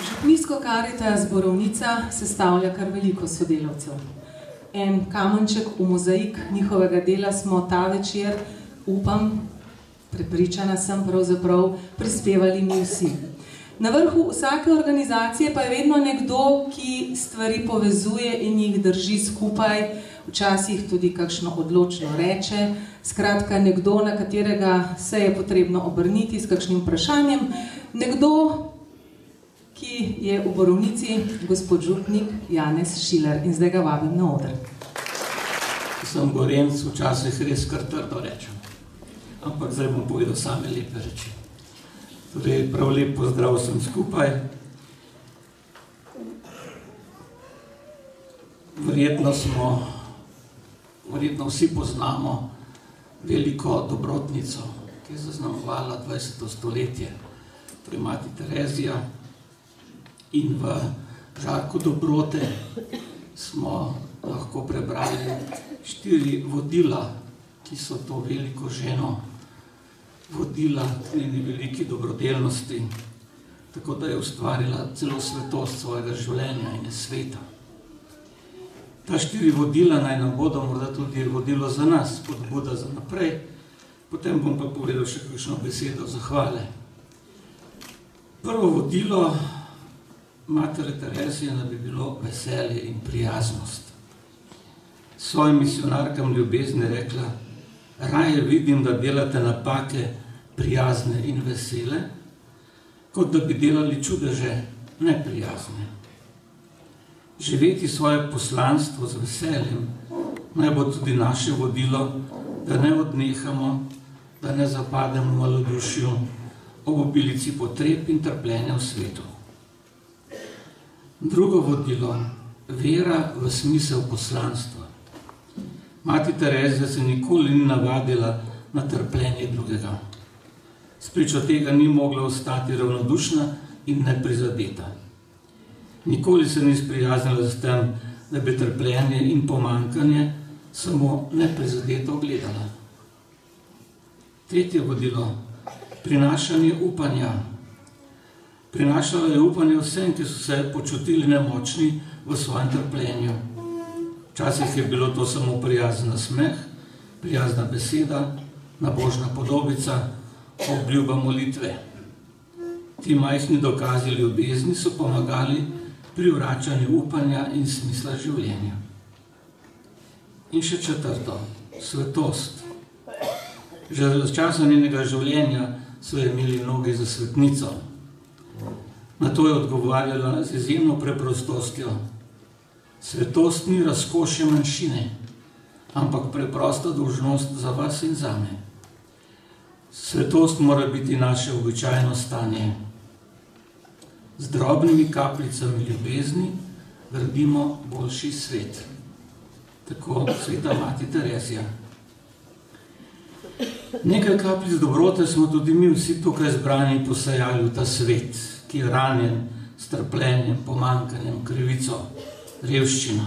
Župnijsko Karitas Borovnica sestavlja kar veliko sodelavcev. En kamenček v mozaik njihovega dela smo ta večer, upam, prepričana sem pravzaprav, prispevali mi vsi. Na vrhu vsake organizacije pa je vedno nekdo, ki stvari povezuje in jih drži skupaj, včasih tudi kakšno odločno reče, skratka nekdo, na katerega se je potrebno obrniti s kakšnim vprašanjem, nekdo, ki je v Borovnici, gospod župnik Janez Šilar. In zdaj ga vabim na oder. Sem Gorenc, včasih res kar trdo rečem. Ampak zdaj bom povedal same lepe reči. Torej, prav lep pozdrav sem skupaj. Verjetno vsi poznamo veliko dobrotnico, ki je zaznamovala 20. stoletje, torej Mati Terezija. In v žarku dobrote smo lahko prebrali 4 vodila, ki so to veliko ženo vodila tudi veliki dobrodelnosti, tako da je ustvarila celo svetost svojega življenja in sveta. Ta 4 vodila naj nam bodo morda tudi vodilo za nas, spodbuda za naprej, potem bom pa povedal še kakšno besedo zahvale. Prvo vodilo Matere Terezije, da bi bilo veselje in prijaznost. Svojim misionarkam ljubezne rekla, raje vidim, da delate napake prijazne in vesele, kot da bi delali čudeže neprijazne. Živeti svoje poslanstvo z veseljem naj bo tudi naše vodilo, da ne odnehamo, da ne zapademo v malodušju ob obilici potreb in trpljenja v svetu. Drugo vodilo, vera v smisel poslanstva. Mati Terezija se nikoli ni navadila na trpljenje drugega. Spričo tega ni mogla ostati ravnodušna in neprizadeta. Nikoli se ni sprijaznila s tem, da bi trpljenje in pomanjkanje samo neprizadeto gledala. Tretje vodilo, prinašanje upanja. Prinašala je upanje vsem, ki so se počutili nemočni v svojem trpljenju. Včasih je bilo to samo prijazen nasmeh, prijazna beseda, nabožna podobica, obljuba molitve. Ti majhni dokazi ljubezni so pomagali pri vračanju upanja in smisla življenja. In še četrto, svetost. Že od časa njenega življenja so jo imeli mnogi za svetnico. Na to je odgovarjala z izjemno preprostostjo. Svetost ni razkošje manjšine, ampak preprosta dolžnost za vas in zame. Svetost mora biti naše običajno stanje. Z drobnimi kapljicami ljubezni gradimo boljši svet. Tako sveta Mati Terezija. Nekaj kapljic dobrote smo tudi mi vsi tukaj zbrani posejali v ta svet, ki je ranjen s trpljenjem, pomankanjem, krivico, revščino.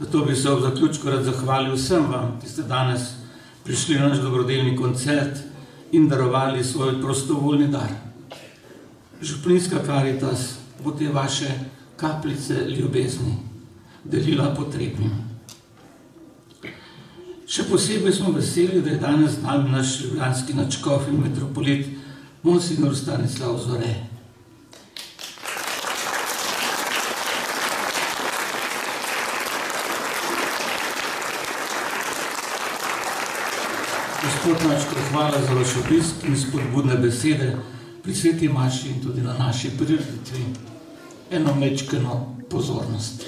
Zato bi se ob zaključku rad zahvalil vsem vam, ki ste danes prišli na naš dobrodelni koncert in darovali svoj prostovoljni dar. Župnijska Karitas bo te vaše kapljice ljubezni delila potrebnim. Še posebej smo veseli, da je danes z nami naš ljubljanski nadškof in metropolit Monsignor Stanislav Zore. Gospod Matko, hvala za vaš obisk in spodbudne besede pri sveti maši in tudi na naši prireditvi. Eno mečkeno pozornost.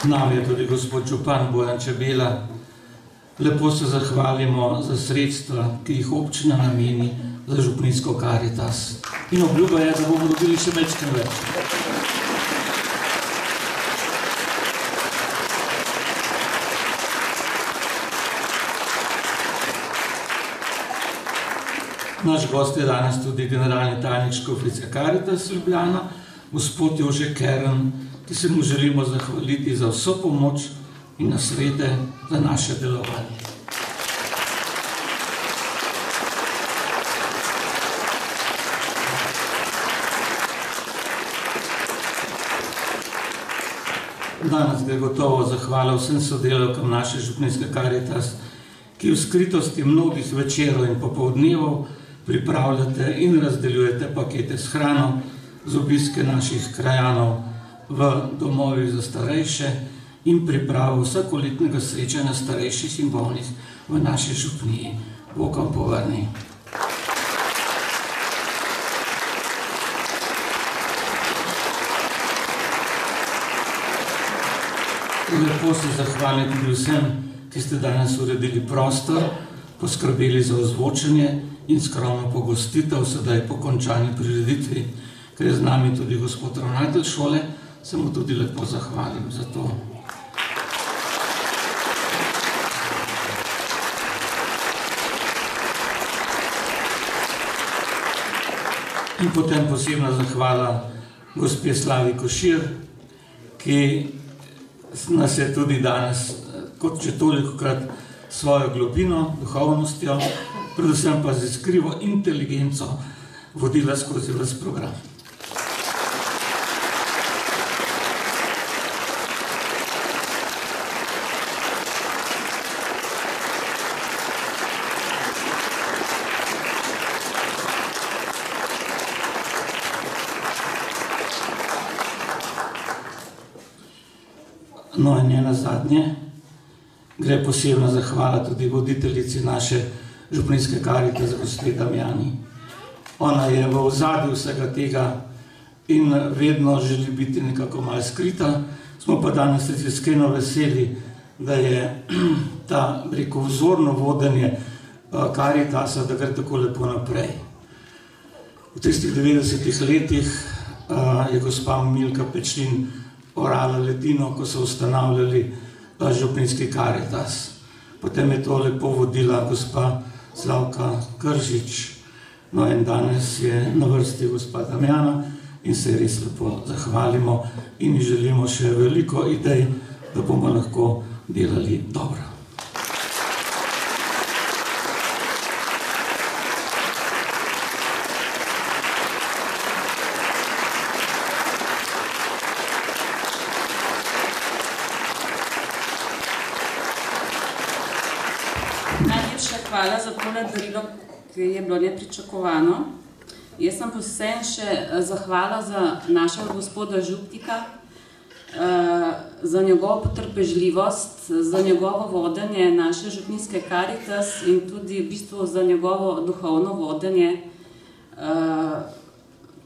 Z nami je tudi gospod župan Bojan Čebelo. Lepo se zahvalimo za sredstva, ki jih občina nameni za župnijsko Karitas. In obljuba je, da bomo dobili še večkrat več. Naš gost je danes tudi generalni tajnik Škofijske Karitas Ljubljana, gospod Jožeta Kerna, ki se mu želimo zahvaliti za vso pomoč in nasvete za naše delovanje. Danes gre gotovo zahvala vsem sodelavkam naše župnijske Karitas, ki v skritosti mnogih večerov in popoldnevov pripravljate in razdeljujete pakete s hrano, z obiske naših krajanov v domovih za starejše in pripravo vsakoletnega srečanja starejših in bolnih v naši župniji. Bog vam povrni. Lepo se zahvalim tudi vsem, ki ste danes uredili prostor, poskrbeli za ozvočenje in skromno pogostitev sedaj po končani prireditvi, ker je z nami tudi gospod ravnatelj šole, se mu tudi lepo zahvalim za to. In potem posebna zahvala gospe Slavi Košir, ki nas je tudi danes, kot če tolikokrat, svojo globino, duhovnostjo, predvsem pa z iskrivo inteligenco vodila skozi ves program. No in njena zadnje, gre posebna zahvala tudi voditeljici naše župnijske Karitas, gospe Damjani. Ona je v ozadju vsega tega in vedno želi biti nekako malo skrita. Smo pa danes iskreno veseli, da je ta, rekel, vzorno vodenje Karitasa, da gre tako lepo naprej. V tistih 90-ih letih je gospa Milka Pečlin orala ledino, ko so ustanavljali župnijski Karitas. Potem je to lepo vodila gospa Slavka Kržič. No in danes je na vrsti gospa Damjana in se res lepo zahvalimo in želimo še veliko idej, da bomo lahko delali dobro. Hvala za tole darilo, ki je bilo nepričakovano. Jaz sem posebej še zahvala za našega gospoda Župnika, za njegovo potrpežljivost, za njegovo vodenje naše Župnijske Karitas in tudi v bistvu za njegovo duhovno vodenje,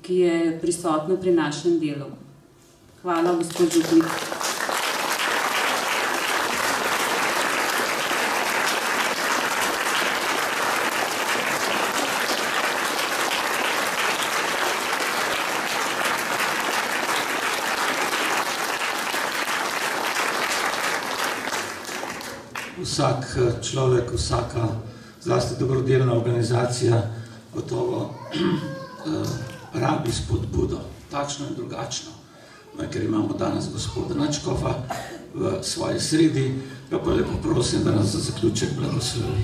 ki je prisotno pri našem delu. Hvala, gospod Župnik. Vsak človek, vsaka zlasti dobrodelna organizacija gotovo rabi spodbudo, takšno in drugačno. Ker imamo danes gospoda Načkova v svoji sredi, ga pa lepo prosim, da nas za zaključek blagoslovi.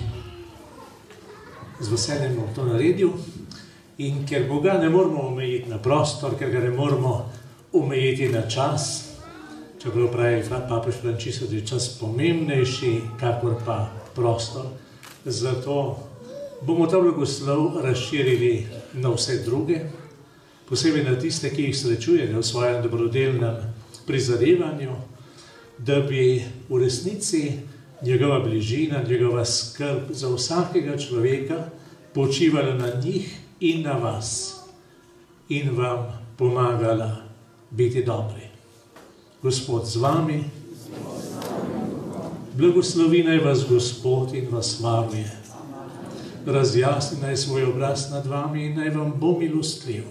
Z veseljem bom to naredil in ker Boga ne moramo omejiti na prostor, ker ga ne moramo omejiti na čas, čeprav pravi papež Frančišek, da je čas pomembnejši, kakor pa prostor. Zato bomo ta blagoslov razširili na vse druge, posebej na tiste, ki jih srečujete v svojem dobrodelnem prizadevanju, da bi v resnici njegova bližina, njegova skrb za vsakega človeka počivala na njih in na vas in vam pomagala biti dobri. Gospod z vami, blagoslovi naj vas Gospod in vas varuje. Razjasni naj svoj obraz nad vami in naj vam bo milostljiv.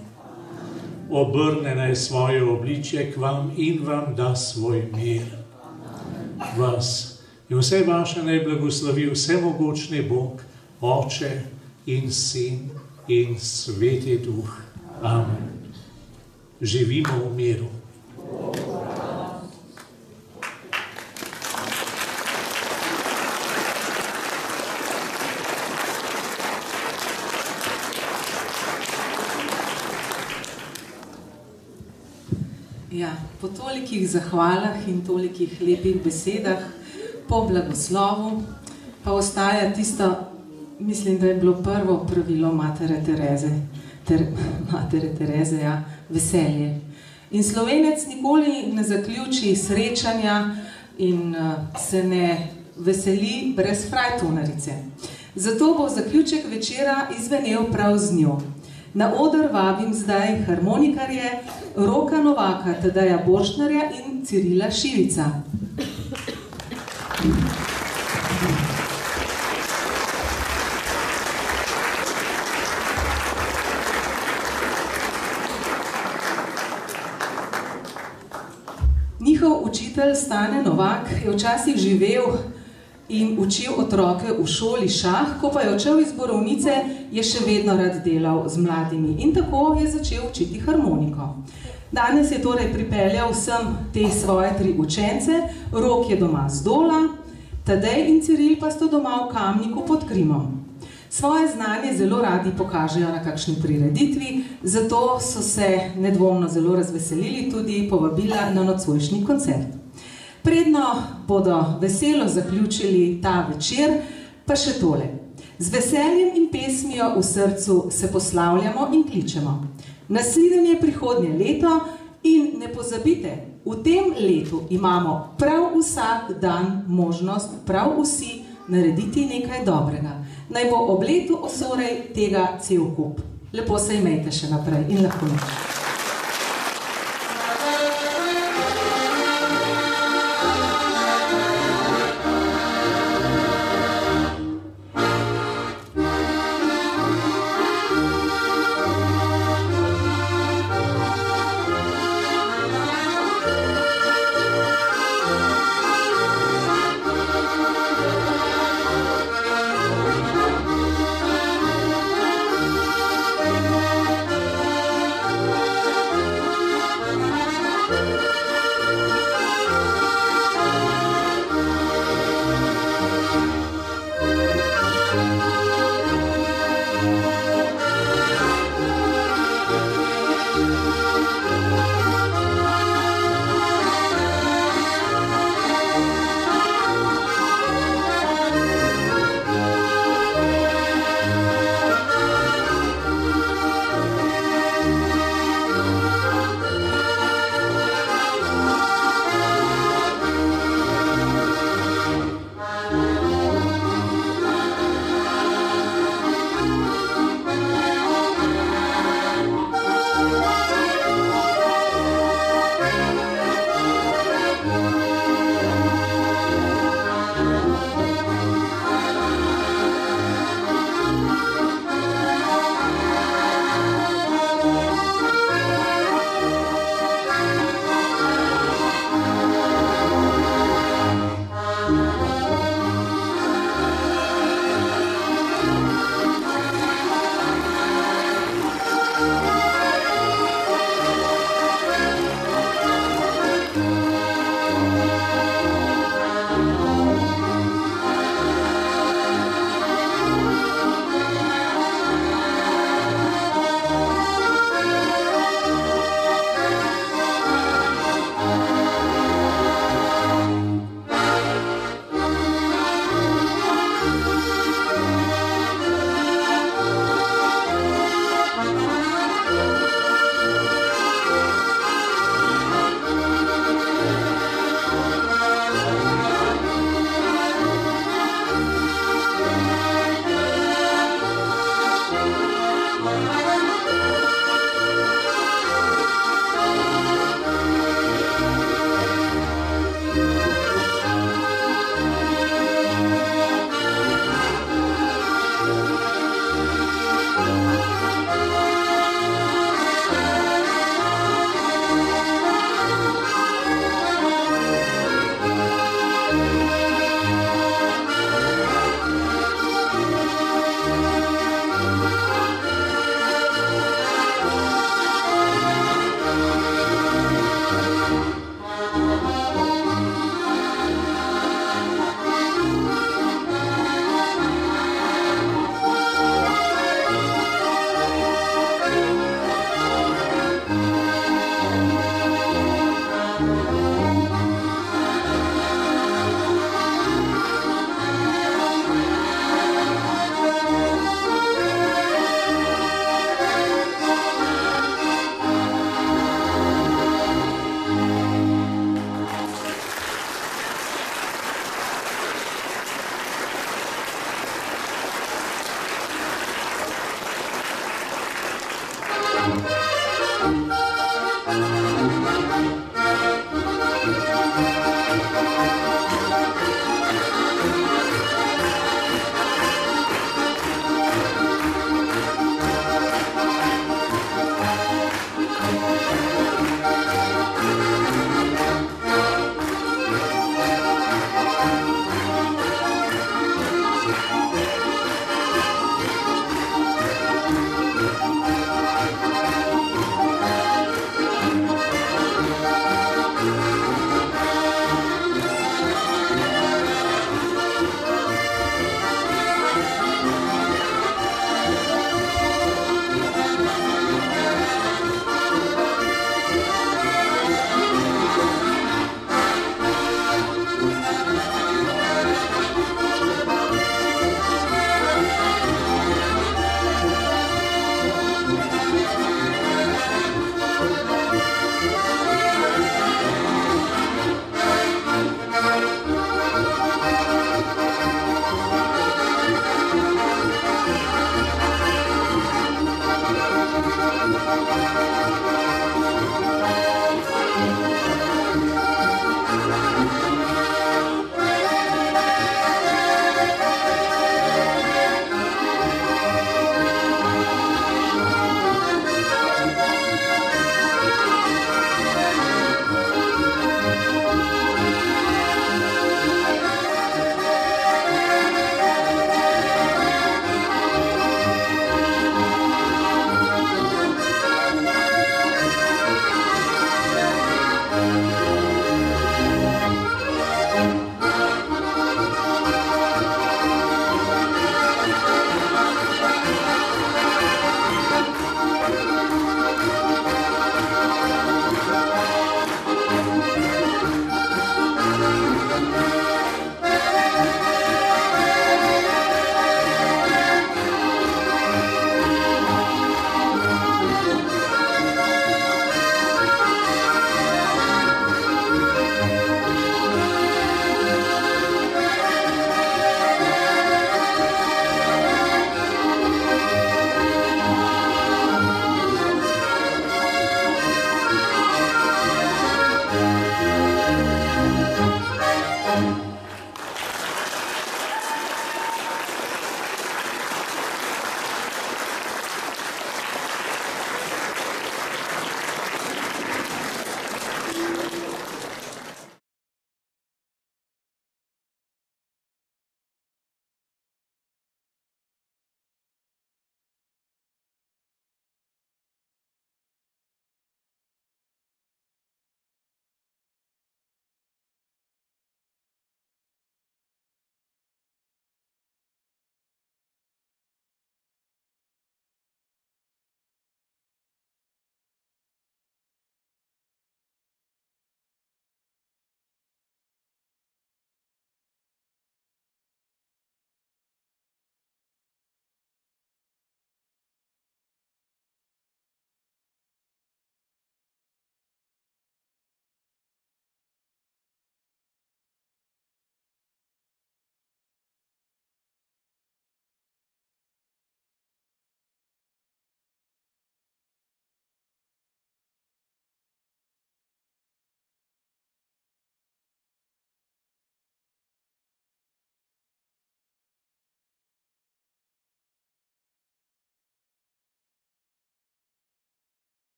Obrne naj svoje obličje k vam in vam da svoj mir. Vas in vse vaše naj blagoslovi vsemogočni Bog, Oče in Sin in Sveti Duh. Amen. Živimo v miru. Po tolikih zahvalah in tolikih lepih besedah, po blagoslovu, pa ostaja tisto, mislim, da je bilo prvo pravilo Matere Tereze, ja, veselje. In Slovenec nikoli ne zaključi srečanja in se ne veseli brez frajtonarice. Zato bo zaključek večera izvenel prav z njo. Na odr vabim zdaj harmonikarje Roka Novaka, Tadeja Borštnarja in Cirila Šivica. Njihov učitelj Stane Novak je včasih živel in učil otroke v šoli šah, ko pa je odšel iz Borovnice, je še vedno rad delal z mladimi in tako je začel učiti harmoniko. Danes je torej pripeljal sem te svoje tri učence, Rok je doma z Dola, Tadej in Ciril pa sta doma v Kamniku pod Krimom. Svoje znanje zelo radi pokažejo na kakšni prireditvi, zato so se nedvomno zelo razveselili tudi povabila na nocojšnji koncert. Predno bodo veselo zaključili ta večer, pa še tole. Z veseljem in pesmijo v srcu se poslavljamo in kličemo. Naslednje je prihodnje leto in ne pozabite, v tem letu imamo prav vsak dan možnost, prav vsi, narediti nekaj dobrega. Naj bo ob letu osorej tega cel kup. Lepo se imejte še naprej in lahko nekaj.